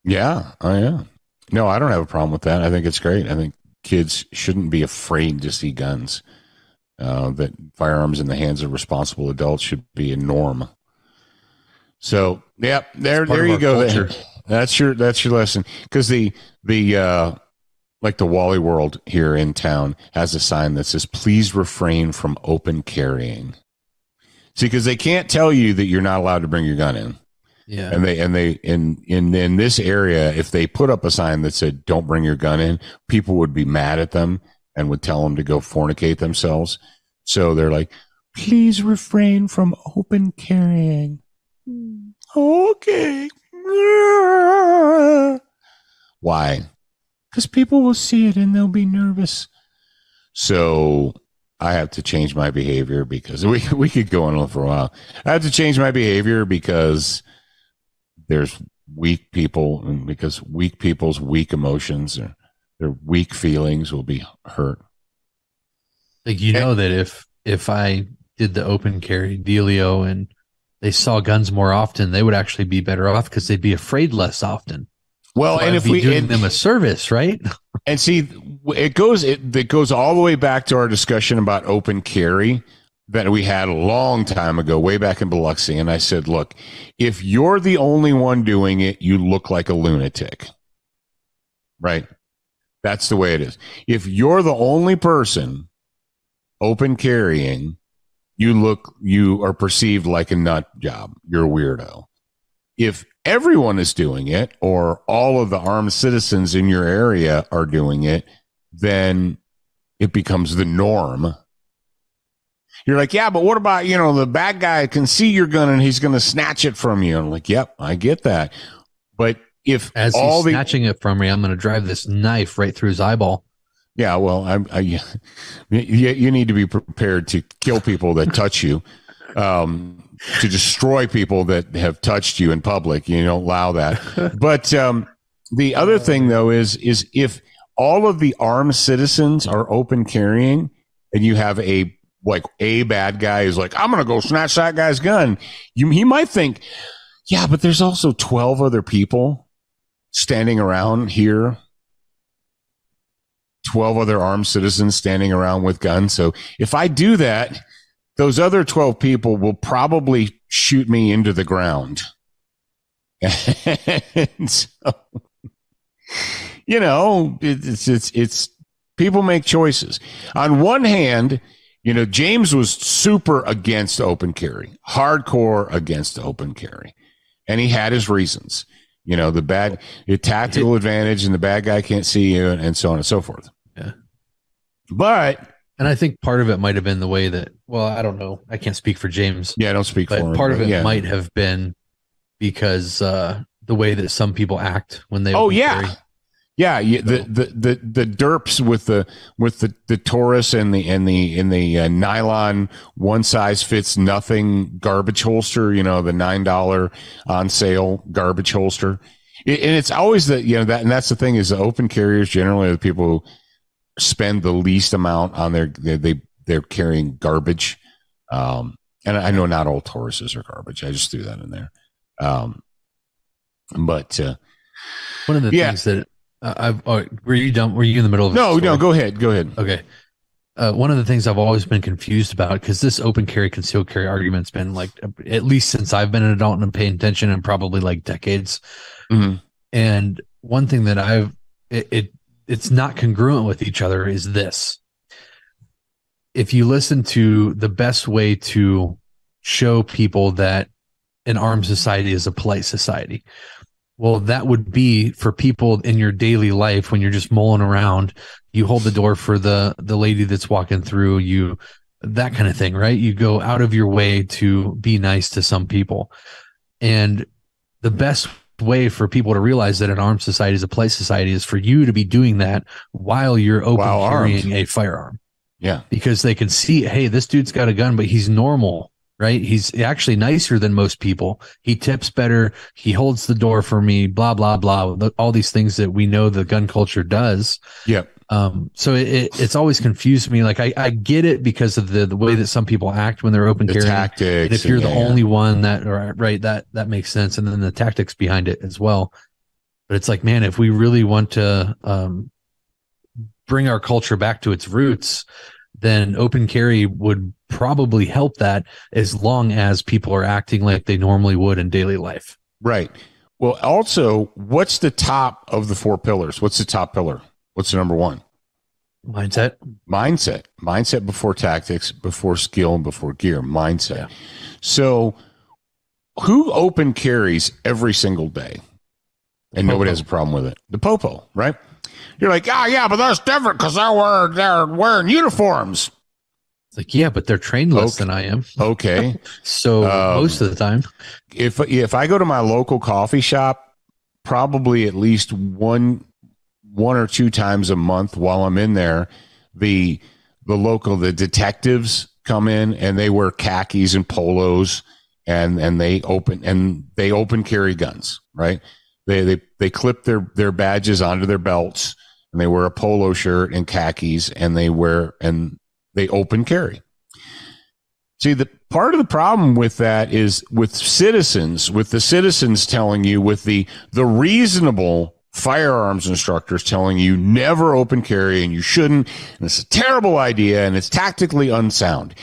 Yeah, oh yeah. No, I don't have a problem with that. I think it's great. I think kids shouldn't be afraid to see guns. Uh, that firearms in the hands of responsible adults should be a norm. So, yeah, there, there you go. Culture. That's your, that's your lesson. Because the, the, uh, like the Wally World here in town has a sign that says, "Please refrain from open carrying." See, because they can't tell you that you're not allowed to bring your gun in. Yeah. And they, and they, in, in, in this area, if they put up a sign that said, "Don't bring your gun in," people would be mad at them and would tell them to go fornicate themselves. So they're like, "Please refrain from open carrying." Okay. Why? Because people will see it and they'll be nervous. So I have to change my behavior because we we could go on for a while. I have to change my behavior because there's weak people, and because weak people's weak emotions or their weak feelings will be hurt. Like, you know, and, that if if I did the open carry dealio and they saw guns more often, they would actually be better off because they'd be afraid less often. Well, so and I'd if be we doing and, them a service, right? And see, it goes it, it goes all the way back to our discussion about open carry that we had a long time ago, way back in Biloxi. And I said, look, if you're the only one doing it, you look like a lunatic, right? That's the way it is. If you're the only person open carrying, you look, you are perceived like a nut job. You're a weirdo. If everyone is doing it, or all of the armed citizens in your area are doing it, then it becomes the norm. You're like, yeah, but what about, you know, the bad guy can see your gun and he's going to snatch it from you. I'm like, yep, I get that. But if as all he's the- snatching it from me, I'm going to drive this knife right through his eyeball. Yeah, well, I, I, you, you need to be prepared to kill people that touch you, um, to destroy people that have touched you in public. You don't allow that. But um, the other thing, though, is is if all of the armed citizens are open carrying, and you have a like a bad guy who's like, "I'm going to go snatch that guy's gun," you he might think, "Yeah, but there's also twelve other people standing around here." twelve other armed citizens standing around with guns. So if I do that, those other twelve people will probably shoot me into the ground. And so, you know, it's, it's, it's people make choices. On one hand, you know, James was super against open carry, hardcore against open carry. And he had his reasons, you know, the bad the tactical advantage and the bad guy can't see you and, and so on and so forth. Yeah. But, and I think part of it might have been the way that, well, I don't know. I can't speak for James. Yeah, I don't speak for him. Part of it yeah. might have been because uh, the way that some people act when they Oh yeah. Carry. Yeah, yeah, the the the the derps with the with the, the Taurus and the and the in the uh, nylon one size fits nothing garbage holster, you know, the nine dollar on sale garbage holster. It, and it's always the, you know, that, and that's the thing is the open carriers generally are the people who spend the least amount on their, they, they they're carrying garbage. Um, and I know not all Tauruses are garbage. I just threw that in there. Um, but uh, one of the yeah. things that I've, oh, were you done? Were you in the middle of it? No, no, go ahead. Go ahead. Okay. Uh, one of the things I've always been confused about, because this open carry, concealed carry argument's been like, at least since I've been an adult and I'm paying attention, and probably like decades. Mm-hmm. And one thing that I've, it, it it's not congruent with each other is this. If you listen to the best way to show people that an armed society is a polite society, well, that would be for people in your daily life when you're just mulling around. You hold the door for the the lady that's walking through, you that kind of thing, right? You go out of your way to be nice to some people. And the best way for people to realize that an armed society is a polite society is for you to be doing that while you're open while carrying armed. a firearm. Yeah. Because they can see, hey, this dude's got a gun, but he's normal. right? He's actually nicer than most people. He tips better. He holds the door for me, blah, blah, blah. All these things that we know the gun culture does. Yeah. Um, so it, it, it's always confused me. Like I, I get it because of the, the way that some people act when they're open the carrying. Tactics. And if you're and the yeah. only one that, right, that, that makes sense. And then the tactics behind it as well. But it's like, man, if we really want to um, bring our culture back to its roots, then open carry would probably help that as long as people are acting like they normally would in daily life. Right. Well, also, what's the top of the four pillars? What's the top pillar? What's the number one? Mindset. Mindset. Mindset before tactics, before skill, and before gear. Mindset. Yeah. So who open carries every single day? And nobody has a problem with it. The popo, right? You're like, ah, oh, yeah, but that's different because they're wearing, they're wearing uniforms. It's like, yeah, but they're trained less okay. than I am. Okay. So um, most of the time. If if I go to my local coffee shop, probably at least one one or two times a month while I'm in there, the the local, the detectives come in and they wear khakis and polos and, and they open and they open carry guns, right? They they they clip their, their badges onto their belts and they wear a polo shirt and khakis and they wear and they open carry. See, the part of the problem with that is with citizens, with the citizens telling you, with the the reasonable firearms instructors telling you never open carry and you shouldn't, and it's a terrible idea and it's tactically unsound.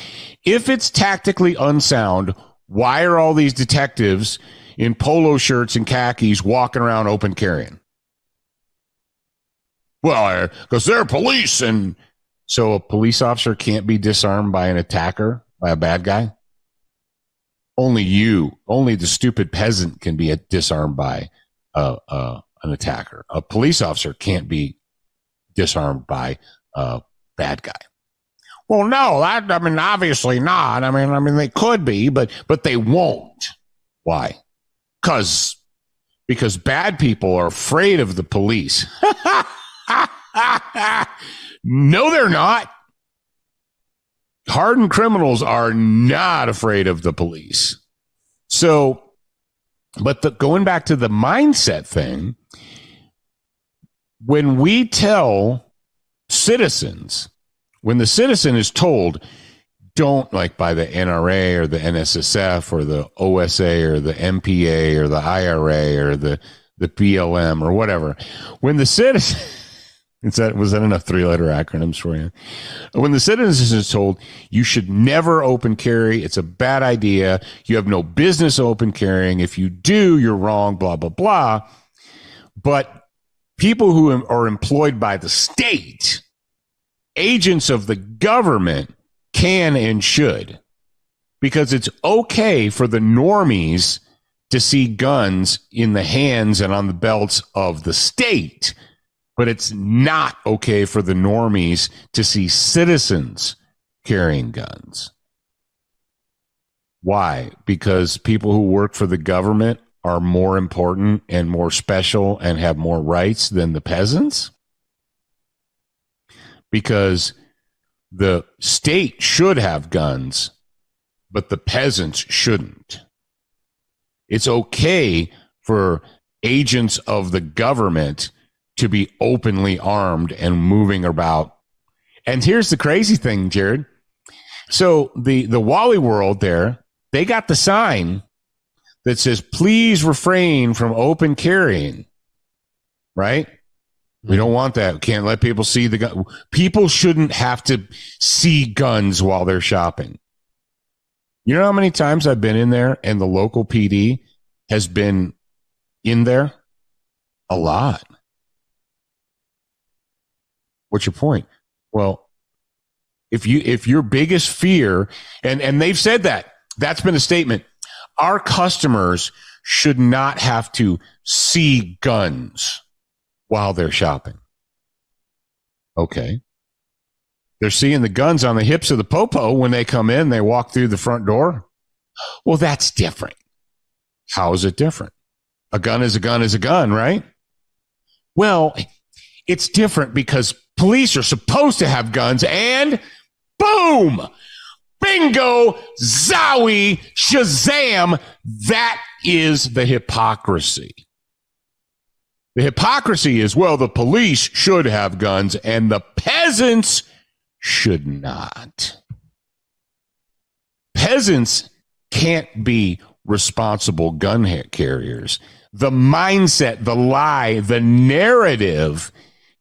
If it's tactically unsound, why are all these detectives in polo shirts and khakis walking around open carrying? Well, because they're police. And so a police officer can't be disarmed by an attacker, by a bad guy. Only you, only the stupid peasant can be disarmed by uh, uh, an attacker. A police officer can't be disarmed by a bad guy. Well, no, that, I mean, obviously not. I mean, I mean, they could be, but, but they won't. Why? Because because bad people are afraid of the police. No, they're not. Hardened criminals are not afraid of the police. So, but the, going back to the mindset thing, when we tell citizens, when the citizen is told, don't, like by the N R A or the N S S F or the O S A or the M P A or the I R A or the, the B L M or whatever. When the citizen, is that, was that enough three-letter acronyms for you? When the citizen is told you should never open carry, it's a bad idea, you have no business open carrying, if you do, you're wrong, blah, blah, blah. But people who are employed by the state, agents of the government, can and should, because it's okay for the normies to see guns in the hands and on the belts of the state, but it's not okay for the normies to see citizens carrying guns. Why? Because people who work for the government are more important and more special and have more rights than the peasants? Because the state should have guns, but the peasants shouldn't. It's okay for agents of the government to be openly armed and moving about. And here's the crazy thing, Jared. So the, the Wally World there, they got the sign that says, please refrain from open carrying, right? We don't want that. We can't let people see the gun. People shouldn't have to see guns while they're shopping. You know how many times I've been in there and the local P D has been in there? A lot. What's your point? Well, if you if your biggest fear, and, and they've said that, that's been a statement. Our customers should not have to see guns while they're shopping. Okay. They're seeing the guns on the hips of the popo when they come in, they walk through the front door. Well, that's different. How is it different? A gun is a gun is a gun, right? Well, it's different because police are supposed to have guns and boom, Bingo, zowie, shazam. That is the hypocrisy. The hypocrisy is, well, the police should have guns and the peasants should not. Peasants can't be responsible gun carriers. The mindset, the lie, the narrative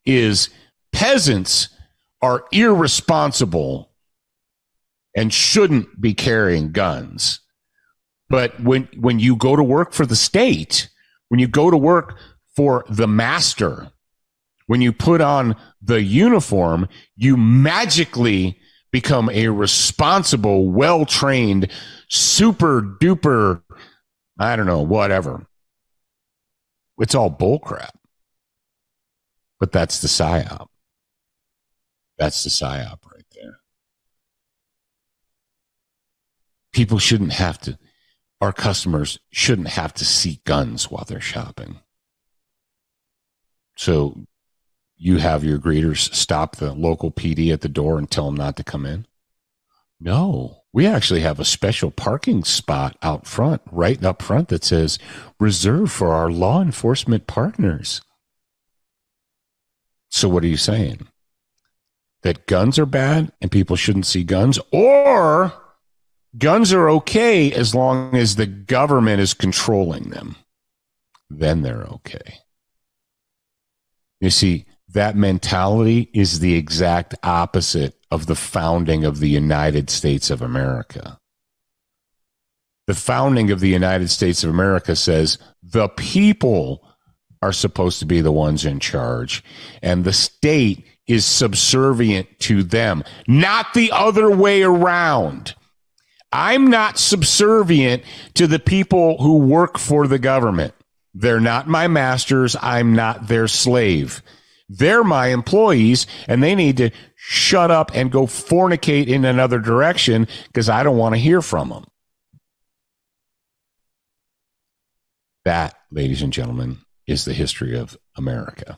is peasants are irresponsible and shouldn't be carrying guns. But when when you go to work for the state, when you go to work for the master, when you put on the uniform, you magically become a responsible, well-trained, super-duper, I don't know, whatever. It's all bullcrap. But that's the psyop. That's the psyop right there. People shouldn't have to, our customers shouldn't have to see guns while they're shopping. So you have your greeters stop the local P D at the door and tell them not to come in? No, we actually have a special parking spot out front, right up front, that says reserved for our law enforcement partners. So what are you saying? That guns are bad and people shouldn't see guns? Or guns are okay as long as the government is controlling them. Then they're okay. You see, that mentality is the exact opposite of the founding of the United States of America. The founding of the United States of America says the people are supposed to be the ones in charge, and the state is subservient to them, not the other way around. I'm not subservient to the people who work for the government. They're not my masters. I'm not their slave. They're my employees, and they need to shut up and go fornicate in another direction because I don't want to hear from them. That, ladies and gentlemen, is the history of America.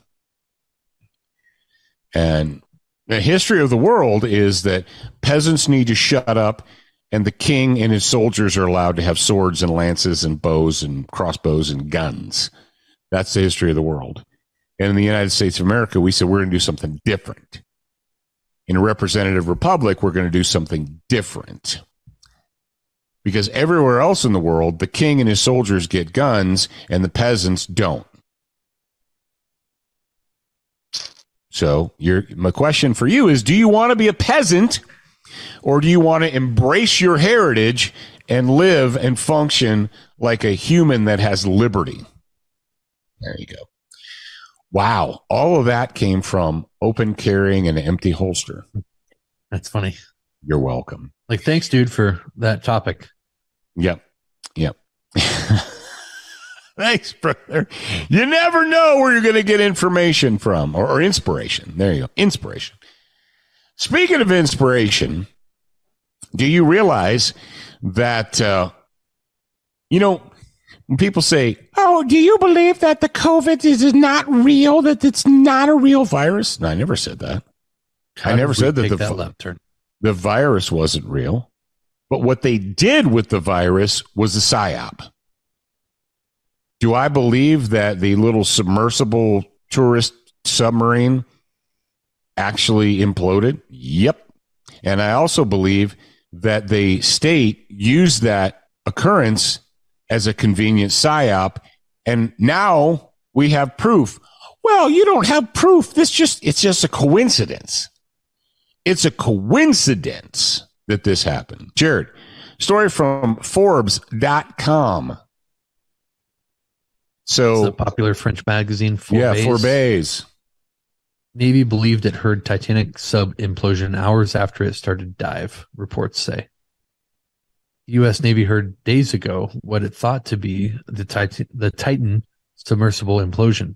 And the history of the world is that peasants need to shut up, and the king and his soldiers are allowed to have swords and lances and bows and crossbows and guns. That's the history of the world. And in the United States of America, we said we're going to do something different. In a representative republic, we're going to do something different. Because everywhere else in the world, the king and his soldiers get guns and the peasants don't. So your, my question for you is, do you want to be a peasant? Or do you want to embrace your heritage and live and function like a human that has liberty? There you go. Wow. All of that came from open carrying an empty holster. That's funny. You're welcome. Like, thanks, dude, for that topic. Yep. Yep. Thanks, brother. You never know where you're going to get information from, or, or inspiration. There you go. Inspiration. Speaking of inspiration, do you realize that, uh, you know, when people say, oh, do you believe that the COVID is not real, that it's not a real virus? No, I never said that. I never said that, the, that left turn. The virus wasn't real. But what they did with the virus was a psyop. Do I believe that the little submersible tourist submarine actually imploded? Yep. And I also believe that the state used that occurrence as a convenient psyop, and now we have proof. Well, you don't have proof. This just it's just a coincidence. It's a coincidence that this happened. Jared, story from Forbes dot com. So it's a popular French magazine, Forbes. Yeah, Forbes. Navy believed it heard Titanic sub implosion hours after it started dive, reports say. U S Navy heard days ago what it thought to be the Titan, the Titan submersible implosion.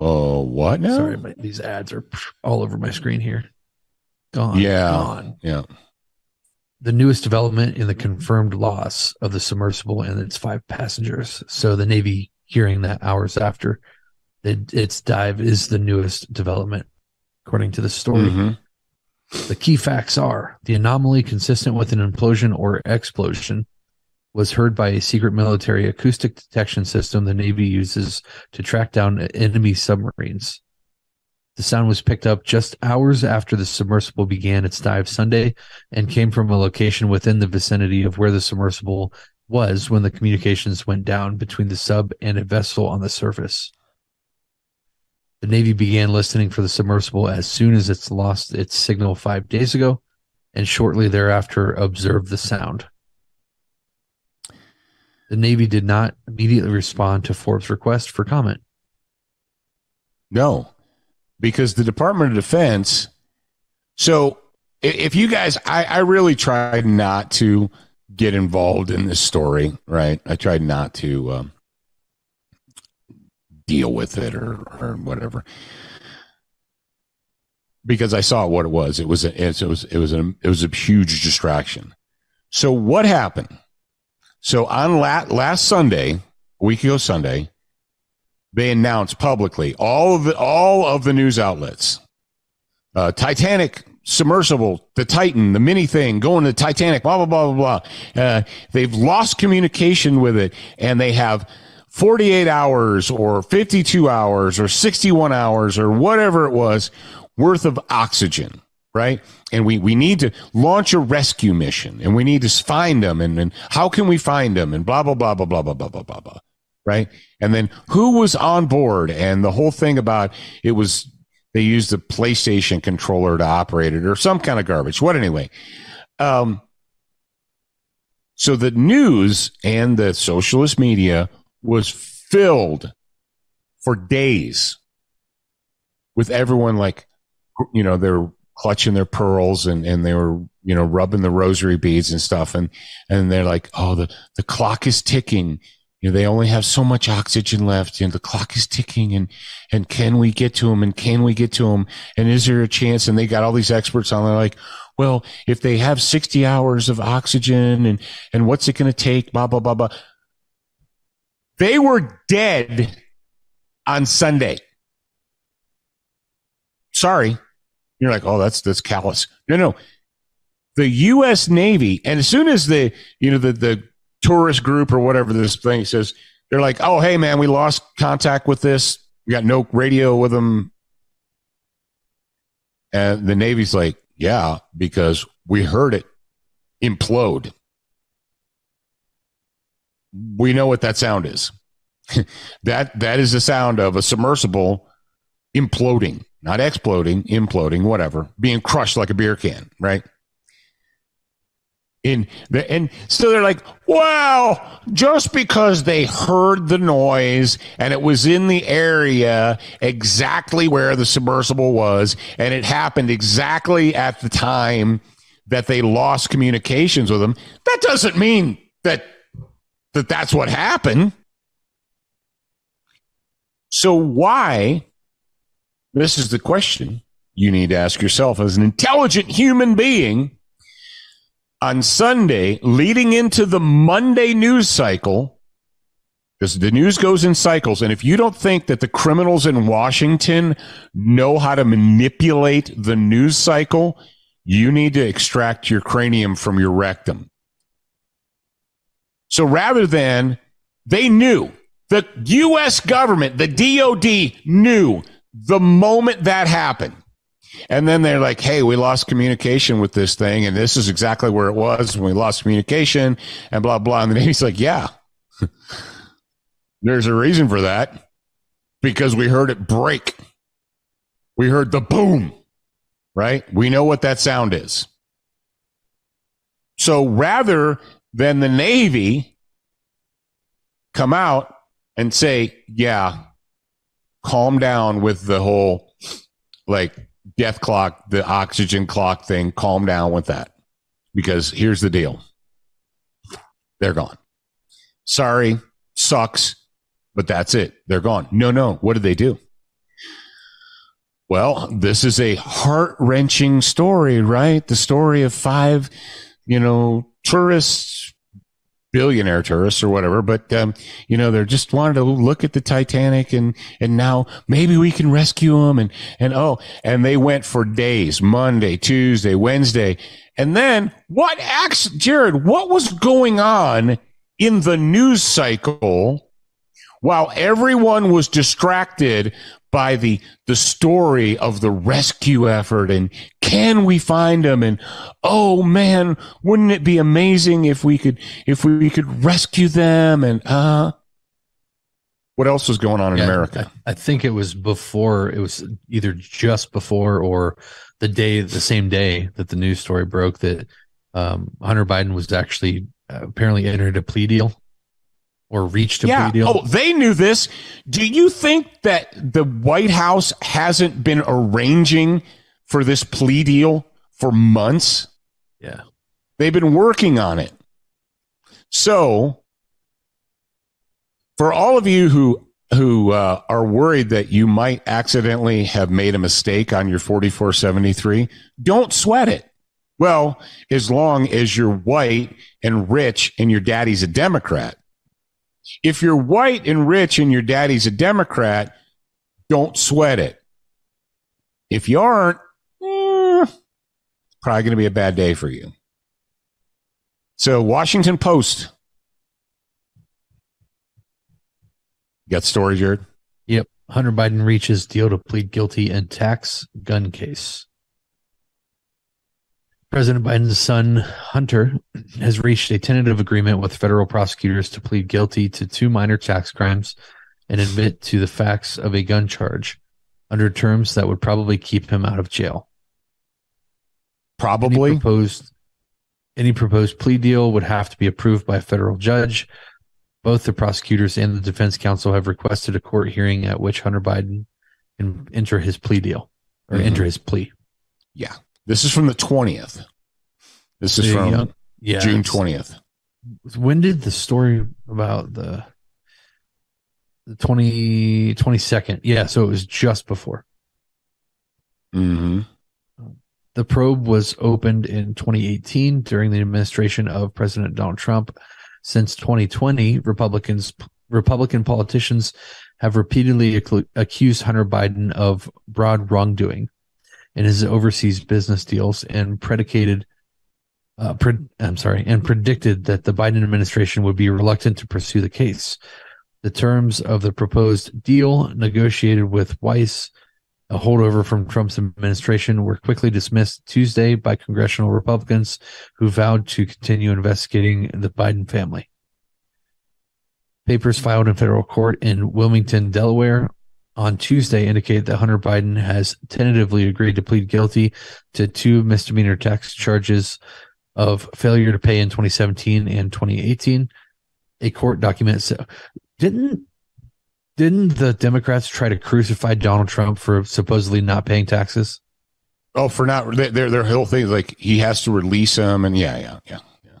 Oh, uh, what now? Sorry, but these ads are all over my screen here. Gone. Yeah. Gone. Yeah. The newest development in the confirmed loss of the submersible and its five passengers. So the Navy hearing that hours after it, its dive is the newest development, according to the story. Mm-hmm. The key facts are the anomaly consistent with an implosion or explosion was heard by a secret military acoustic detection system the Navy uses to track down enemy submarines. The sound was picked up just hours after the submersible began its dive Sunday and came from a location within the vicinity of where the submersible was when the communications went down between the sub and a vessel on the surface. The Navy began listening for the submersible as soon as it's lost its signal five days ago and shortly thereafter observed the sound. The Navy did not immediately respond to Forbes' request for comment. No, because the Department of Defense. So if you guys, I, I really tried not to get involved in this story, right? I tried not to um, deal with it or, or whatever, because I saw what it was. It was, a, it was, it was, a, it was a huge distraction. So what happened? So on la- last Sunday, a week ago Sunday, they announced publicly all of the, all of the news outlets, uh, Titanic submersible, the Titan, the mini thing going to Titanic, blah, blah, blah, blah, blah. Uh, they've lost communication with it, and they have forty-eight hours or fifty-two hours or sixty-one hours or whatever it was worth of oxygen. Right. And we, we need to launch a rescue mission, and we need to find them. And then how can we find them? And blah, blah, blah, blah, blah, blah, blah, blah, blah, blah. Right. And then who was on board, and the whole thing about it was they used the PlayStation controller to operate it or some kind of garbage. What anyway? Um, so the news and the socialist media was filled for days with everyone, like, you know, they're clutching their pearls, and, and they were, you know, rubbing the rosary beads and stuff. And, and they're like, oh, the, the clock is ticking. You know, they only have so much oxygen left, and the clock is ticking, and, and can we get to them? And can we get to them? And is there a chance? And they got all these experts on. They're like, well, if they have sixty hours of oxygen, and, and what's it going to take? Blah, blah, blah, blah. They were dead on Sunday. Sorry. You're like, oh, that's that's callous. No, no. The U S Navy, and as soon as the you know the the tourist group or whatever this thing says, they're like, oh, hey man, we lost contact with this. We got no radio with them. And the Navy's like, yeah, because we heard it implode. We know what that sound is. that that is the sound of a submersible imploding. Not exploding, imploding, whatever, being crushed like a beer can, right? In the, and so they're like, wow, just because they heard the noise and it was in the area exactly where the submersible was, and it happened exactly at the time that they lost communications with them, that doesn't mean that, that that's what happened. So why... This is the question you need to ask yourself as an intelligent human being. On Sunday, leading into the Monday news cycle, because the news goes in cycles, and if you don't think that the criminals in Washington know how to manipulate the news cycle, you need to extract your cranium from your rectum. So rather than, they knew, the U S government, the D O D knew the moment that happened. And then they're like, hey, we lost communication with this thing, and this is exactly where it was when we lost communication, and blah, blah. And the Navy's like, yeah, there's a reason for that, because we heard it break. We heard the boom, right? We know what that sound is. So rather than the Navy come out and say, yeah, calm down with the whole, like, death clock, the oxygen clock thing. Calm down with that, because here's the deal. They're gone. Sorry, sucks, but that's it. They're gone. No, no. What did they do? Well, this is a heart-wrenching story, right? The story of five, you know, tourists billionaire tourists or whatever, but um, you know, they're just wanted to look at the Titanic, and and now maybe we can rescue them, and and oh, and they went for days, Monday, Tuesday, Wednesday, and then what? Acts, Jarrad, what was going on in the news cycle while everyone was distracted by the the story of the rescue effort, and can we find them, and oh man, wouldn't it be amazing if we could if we could rescue them, and uh what else was going on in yeah, America? I, I think it was before, it was either just before or the day, the same day that the news story broke that um, Hunter Biden was actually uh, apparently entered a plea deal. Or reached a yeah. plea deal. Oh, they knew this. Do you think that the White House hasn't been arranging for this plea deal for months? Yeah. They've been working on it. So, for all of you who who uh, are worried that you might accidentally have made a mistake on your forty-four seventy-three, don't sweat it. Well, as long as you're white and rich and your daddy's a Democrat. If you're white and rich and your daddy's a Democrat, don't sweat it. If you aren't, eh, probably going to be a bad day for you. So, Washington Post. You got story, Jarrad? Yep. Hunter Biden reaches deal to plead guilty in tax gun case. President Biden's son, Hunter, has reached a tentative agreement with federal prosecutors to plead guilty to two minor tax crimes and admit to the facts of a gun charge under terms that would probably keep him out of jail. Probably? Any proposed, any proposed plea deal would have to be approved by a federal judge. Both the prosecutors and the defense counsel have requested a court hearing at which Hunter Biden can enter his plea deal or mm-hmm. enter his plea. Yeah. This is from the twentieth. This is from young, yeah, June twentieth. When did the story about the the twenty, twenty-second? Yeah, so it was just before. Mm-hmm. The probe was opened in twenty eighteen during the administration of President Donald Trump. Since twenty twenty, Republicans, Republican politicians have repeatedly ac- accused Hunter Biden of broad wrongdoing in his overseas business deals, and predicated, uh, pre- I'm sorry, and predicted that the Biden administration would be reluctant to pursue the case. The terms of the proposed deal, negotiated with Weiss, a holdover from Trump's administration, were quickly dismissed Tuesday by congressional Republicans who vowed to continue investigating the Biden family. Papers filed in federal court in Wilmington, Delaware, on Tuesday indicate that Hunter Biden has tentatively agreed to plead guilty to two misdemeanor tax charges of failure to pay in twenty seventeen and twenty eighteen. A court document. So didn't didn't the Democrats try to crucify Donald Trump for supposedly not paying taxes? Oh, for not their their whole thing, like he has to release them, and yeah, yeah, yeah, yeah.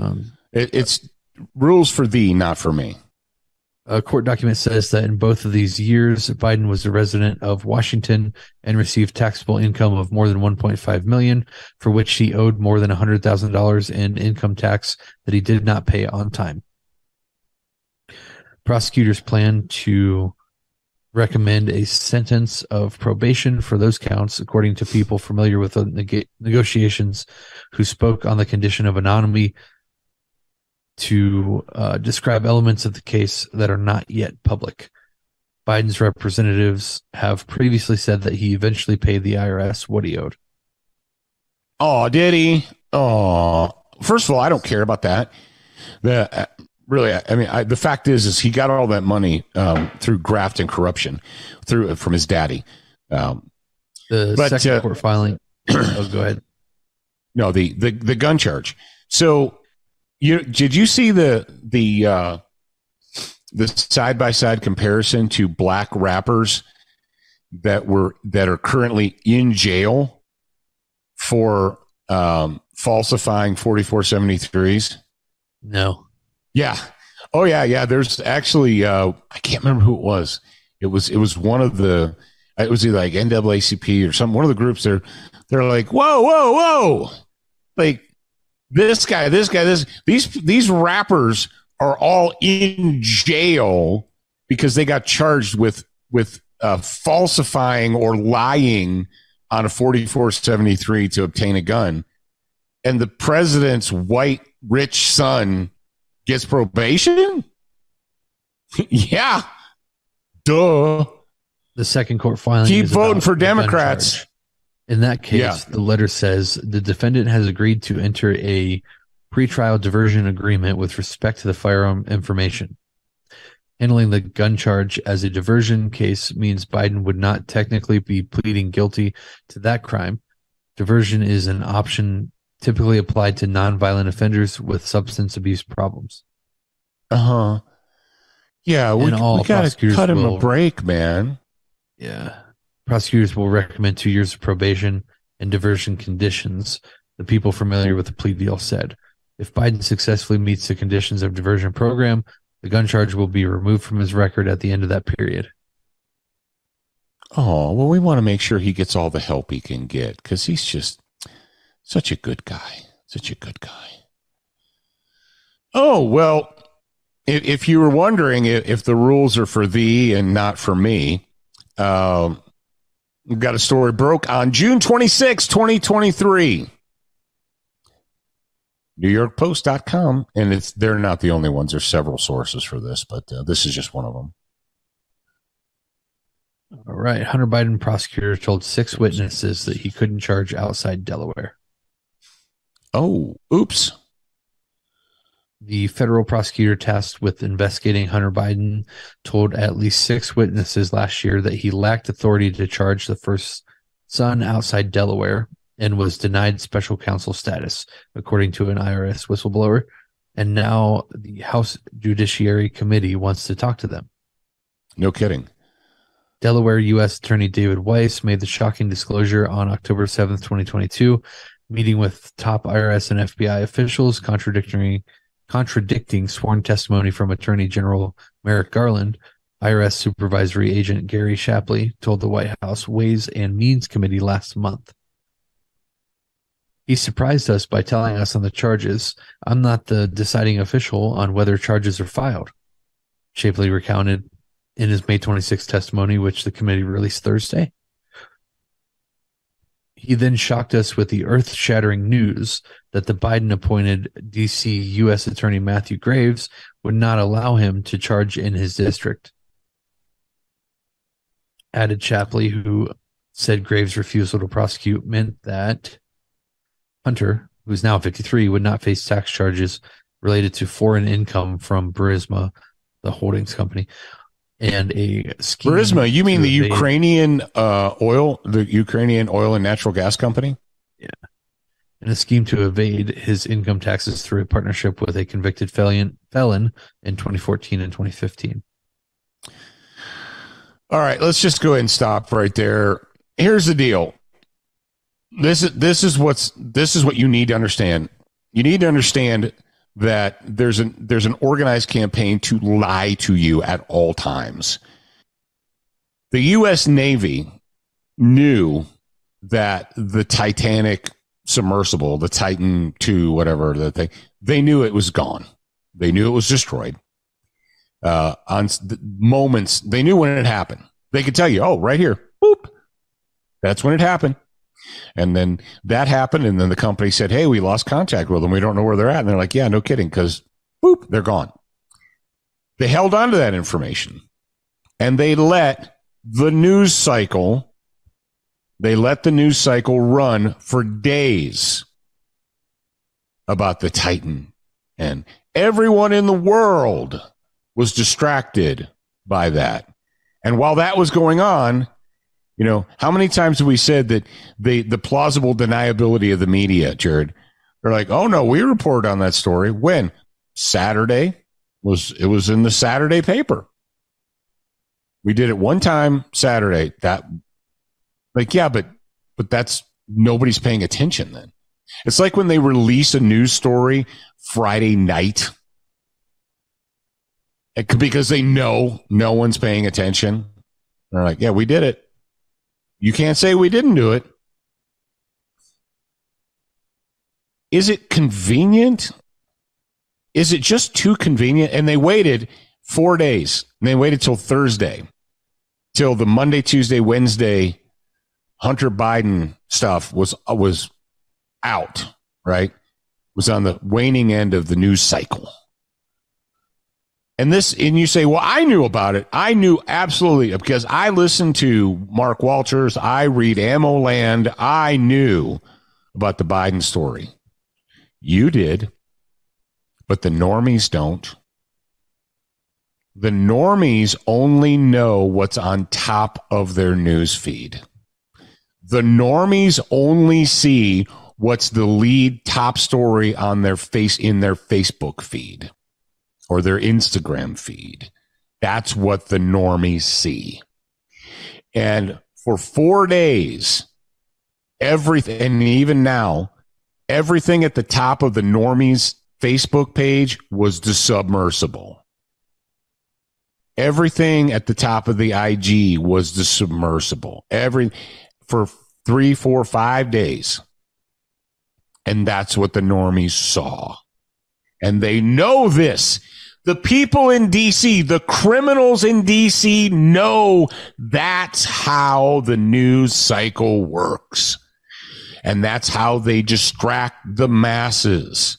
Um, it, it's rules for thee, not for me. A court document says that in both of these years, Biden was a resident of Washington and received taxable income of more than one point five million dollars, for which he owed more than one hundred thousand dollars in income tax that he did not pay on time. Prosecutors plan to recommend a sentence of probation for those counts, according to people familiar with the neg- negotiations who spoke on the condition of anonymity to uh, describe elements of the case that are not yet public. Biden's representatives have previously said that he eventually paid the I R S what he owed. Oh, did he? Oh, first of all, I don't care about that. The, uh, really, I, I mean, I, the fact is, is he got all that money um, through graft and corruption through from his daddy. Um, the but, second uh, court filing. Oh, go ahead. No, the, the, the gun charge. So, You, did you see the the uh, the side by side comparison to black rappers that were that are currently in jail for um, falsifying forty-four seventy-threes? No. Yeah. Oh yeah, yeah. There's actually uh, I can't remember who it was. It was it was one of the it was either like N double A C P or some one of the groups. They're they're like whoa whoa whoa like. This guy, this guy, this these these rappers are all in jail because they got charged with with uh, falsifying or lying on a forty-four seventy-three to obtain a gun. And the president's white rich son gets probation? Yeah. Duh. The second court filing. Keep voting for Democrats. In that case, yeah. The letter says the defendant has agreed to enter a pretrial diversion agreement with respect to the firearm information. Handling the gun charge as a diversion case means Biden would not technically be pleading guilty to that crime. Diversion is an option typically applied to nonviolent offenders with substance abuse problems. Uh-huh. Yeah, we, we got to cut him will, a break, man. Yeah. Prosecutors will recommend two years of probation and diversion conditions, the people familiar with the plea deal said. If Biden successfully meets the conditions of diversion program, the gun charge will be removed from his record at the end of that period. Oh, well, we want to make sure he gets all the help he can get because he's just such a good guy. Such a good guy. Oh, well, if, if you were wondering if, if the rules are for thee and not for me, um, we've got a story broke on June twenty-sixth, twenty twenty-three. New York Post dot com, and it's they're not the only ones. There's several sources for this, but uh, this is just one of them. All right. Hunter Biden prosecutor told six witnesses that he couldn't charge outside Delaware. Oh, oops. The federal prosecutor tasked with investigating Hunter Biden told at least six witnesses last year that he lacked authority to charge the first son outside Delaware and was denied special counsel status, according to an I R S whistleblower. And now the House Judiciary Committee wants to talk to them. No kidding. Delaware U S Attorney David Weiss made the shocking disclosure on October seventh, twenty twenty-two, meeting with top I R S and F B I officials, contradictory, contradicting sworn testimony from Attorney General Merrick Garland. I R S Supervisory Agent Gary Shapley told the White House Ways and Means Committee last month. He surprised us by telling us on the charges, I'm not the deciding official on whether charges are filed, Shapley recounted in his May twenty-sixth testimony, which the committee released Thursday. He then shocked us with the earth-shattering news that the Biden-appointed D C U S Attorney Matthew Graves would not allow him to charge in his district, added Shapley, who said Graves' refusal to prosecute meant that Hunter, who is now fifty-three, would not face tax charges related to foreign income from Burisma, the holdings company, and a scheme. Burisma, you mean the Ukrainian uh, oil, the Ukrainian oil and natural gas company? Yeah. And a scheme to evade his income taxes through a partnership with a convicted felon, felon in twenty fourteen and twenty fifteen. All right, let's just go ahead and stop right there. Here's the deal. This is this is what's this is what you need to understand. You need to understand that there's an there's an organized campaign to lie to you at all times. The U S Navy knew that the Titanic submersible, the Titan two, whatever that thing, they knew it was gone. They knew it was destroyed. Uh, on moments, they knew when it happened. They could tell you, oh, right here, boop, that's when it happened. And then that happened, and then the company said, hey, we lost contact with them. We don't know where they're at. And they're like, yeah, no kidding, because, boop, they're gone. They held on to that information, and they let the news cycle, they let the news cycle run for days about the Titan. And everyone in the world was distracted by that. And while that was going on, you know, how many times have we said that the, the plausible deniability of the media, Jared? They're like, oh, no, we reported on that story. When? Saturday. was It was in the Saturday paper. We did it one time Saturday. That, like, yeah, but but that's nobody's paying attention then. It's like when they release a news story Friday night. It could, because they know no one's paying attention. They're like, yeah, we did it. You can't say we didn't do it. Is it convenient? Is it just too convenient? And they waited four days. And they waited till Thursday, till the Monday, Tuesday, Wednesday Hunter Biden stuff was was out, right? Was on the waning end of the news cycle. And this, and you say, well, I knew about it. I knew absolutely, because I listened to Mark Walters. I read Ammo Land. I knew about the Biden story. You did, but the normies don't. The normies only know what's on top of their news feed. The normies only see what's the lead top story on their face in their Facebook feed or their Instagram feed. That's what the normies see. And for four days, everything, and even now, everything at the top of the normies' Facebook page was the submersible. Everything at the top of the I G was the submersible. Every for three, four, five days. And that's what the normies saw. And they know this. The people in D C, the criminals in D C know that's how the news cycle works. And that's how they distract the masses.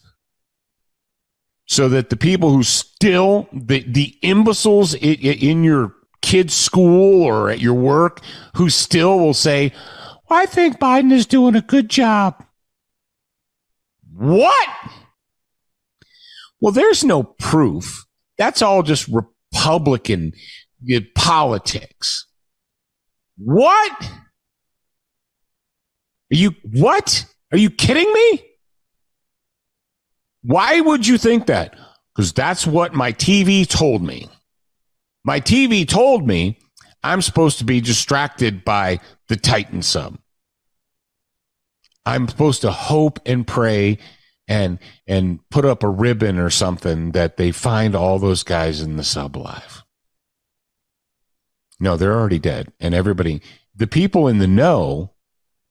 So that the people who still, the, the imbeciles in, in your kid's school or at your work, who still will say, well, I think Biden is doing a good job. What? Well, there's no proof. That's all just Republican politics. What? Are you, what? Are you kidding me? Why would you think that? Because that's what my T V told me. My T V told me I'm supposed to be distracted by the Titan sub. I'm supposed to hope and pray and and put up a ribbon or something that they find all those guys in the sub alive. No, they're already dead. And everybody, the people in the know,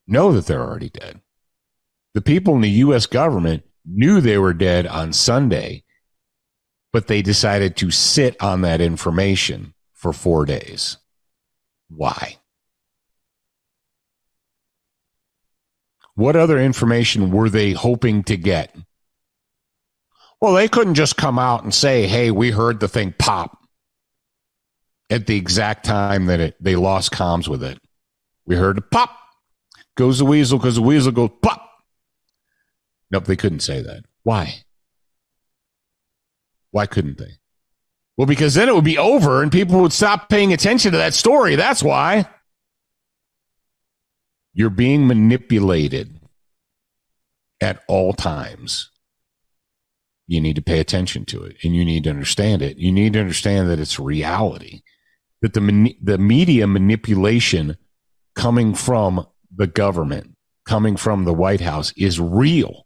know that they're already dead. The people in the U S government knew they were dead on Sunday, but they decided to sit on that information for four days. Why? What other information were they hoping to get? Well, they couldn't just come out and say, hey, we heard the thing pop at the exact time that it, they lost comms with it. We heard it pop. Goes the weasel, because the weasel goes pop. Nope, they couldn't say that. Why? Why couldn't they? Well, because then it would be over and people would stop paying attention to that story. That's why. You're being manipulated at all times. You need to pay attention to it, and you need to understand it. You need to understand that it's reality, that the, the media manipulation coming from the government, coming from the White House, is real.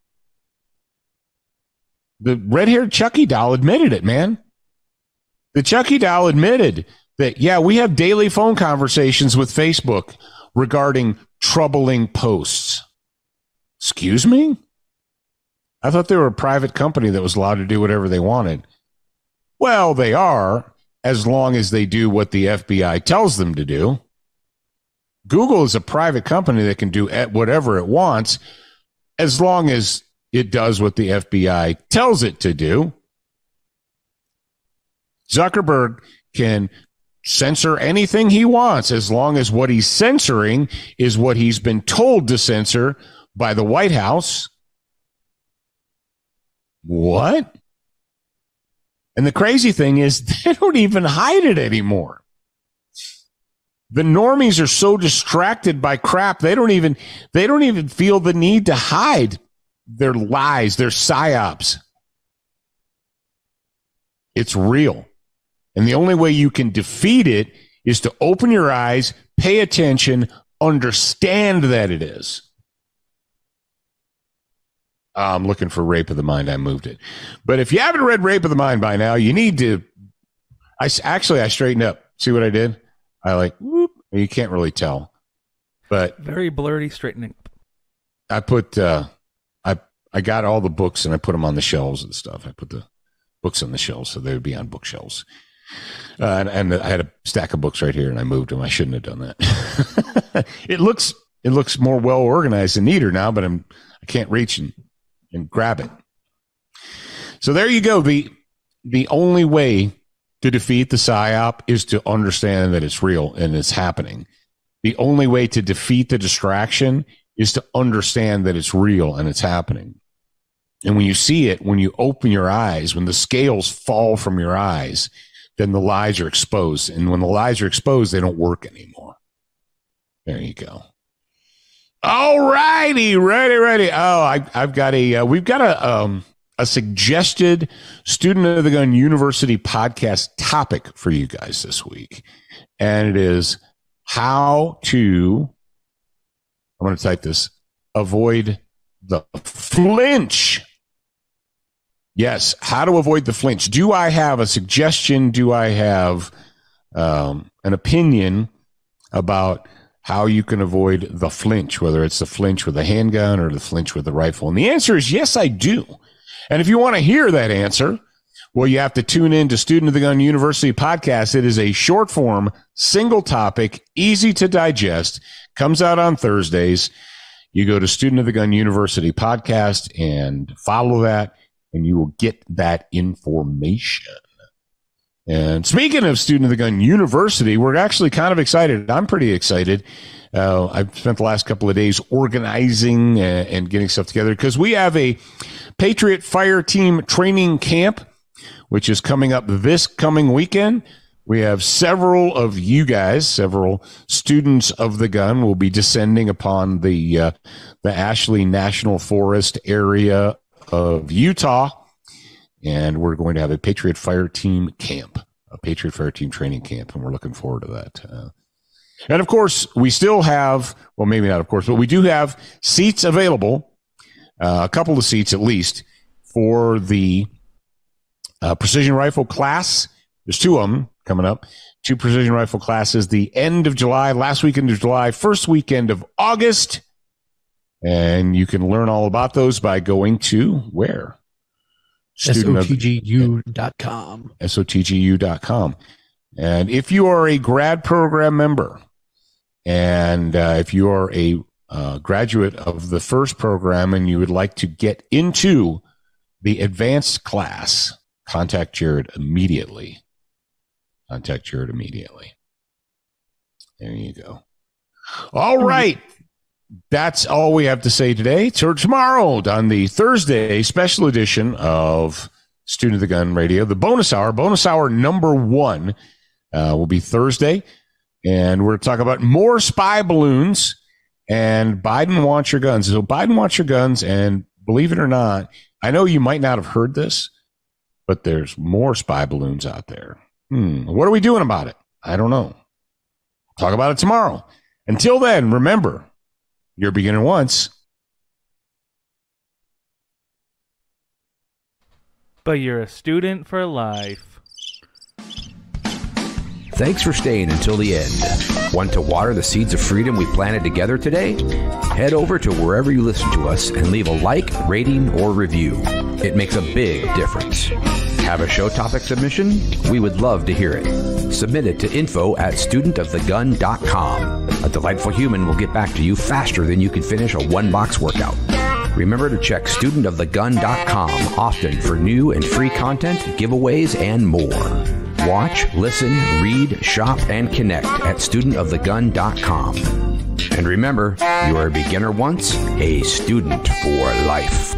The red-haired Chucky doll admitted it, man. The Chucky doll admitted that, yeah, we have daily phone conversations with Facebook regarding troubling posts. Excuse me? I thought they were a private company that was allowed to do whatever they wanted. Well, they are, as long as they do what the F B I tells them to do. Google is a private company that can do whatever it wants, as long as it does what the F B I tells it to do. Zuckerberg can censor anything he wants, as long as what he's censoring is what he's been told to censor by the White House. What? And the crazy thing is, they don't even hide it anymore. The normies are so distracted by crap, they don't even they don't even feel the need to hide their lies, their psyops. It's real. And the only way you can defeat it is to open your eyes, pay attention, understand that it is. I'm looking for Rape of the Mind. I moved it. But if you haven't read Rape of the Mind by now, you need to. I actually I straightened up. See what I did? I like, whoop, you can't really tell, but very blurry straightening. I put, uh, I, I got all the books and I put them on the shelves and stuff. I put the books on the shelves so they would be on bookshelves. Uh, and, and I had a stack of books right here and I moved them. I shouldn't have done that. It looks it looks more well organized and neater now, but I'm I can't reach and, and grab it. So there you go. The the only way to defeat the PSYOP is to understand that it's real and it's happening. The only way to defeat the distraction is to understand that it's real and it's happening. And when you see it, when you open your eyes, when the scales fall from your eyes, then the lies are exposed. And when the lies are exposed, they don't work anymore. There you go. All righty, ready, ready. Oh, I, I've got a, uh, we've got a, um, a suggested Student of the Gun University podcast topic for you guys this week. And it is how to, I'm going to type this, avoid the flinch. Yes. How to avoid the flinch. Do I have a suggestion? Do I have um, an opinion about how you can avoid the flinch, whether it's the flinch with a handgun or the flinch with a rifle? And the answer is yes, I do. And if you want to hear that answer, well, you have to tune in to Student of the Gun University podcast. It is a short form, single topic, easy to digest, comes out on Thursdays. You go to Student of the Gun University podcast and follow that, and you will get that information. And speaking of Student of the Gun University, we're actually kind of excited. I'm pretty excited. Uh, I've spent the last couple of days organizing and, and getting stuff together because we have a Patriot Fire Team training camp, which is coming up this coming weekend. We have several of you guys, several students of the gun will be descending upon the, uh, the Ashley National Forest area of Utah. And we're going to have a Patriot Fire Team camp, a Patriot Fire Team training camp. And we're looking forward to that. Uh, and of course, we still have, well, maybe not of course, but we do have seats available, uh, a couple of seats at least, for the uh, precision rifle class. There's two of them coming up, two precision rifle classes, the end of July, last weekend of July, first weekend of August. And you can learn all about those by going to where? S O T G U dot com. S O T G U dot com. And if you are a grad program member, and uh, if you are a uh, graduate of the first program and you would like to get into the advanced class, contact Jarrad immediately. Contact Jarrad immediately. There you go. All right. That's all we have to say today. Till tomorrow on the Thursday special edition of Student of the Gun Radio, the bonus hour, bonus hour number one uh, will be Thursday. And we're talking about more spy balloons and Biden wants your guns. So Biden wants your guns. And believe it or not, I know you might not have heard this, but there's more spy balloons out there. Hmm. What are we doing about it? I don't know. Talk about it tomorrow. Until then, remember, you're a beginner once, but you're a student for life. Thanks for staying until the end. Want to water the seeds of freedom we planted together today? Head over to wherever you listen to us and leave a like, rating, or review. It makes a big difference. Have a show topic submission? We would love to hear it. Submit it to info at student of the gun dot com. A delightful human will get back to you faster than you can finish a one-box workout. Remember to check student of the gun dot com often for new and free content, giveaways, and more. Watch, listen, read, shop, and connect at student of the gun dot com. And remember, you are a beginner once, a student for life.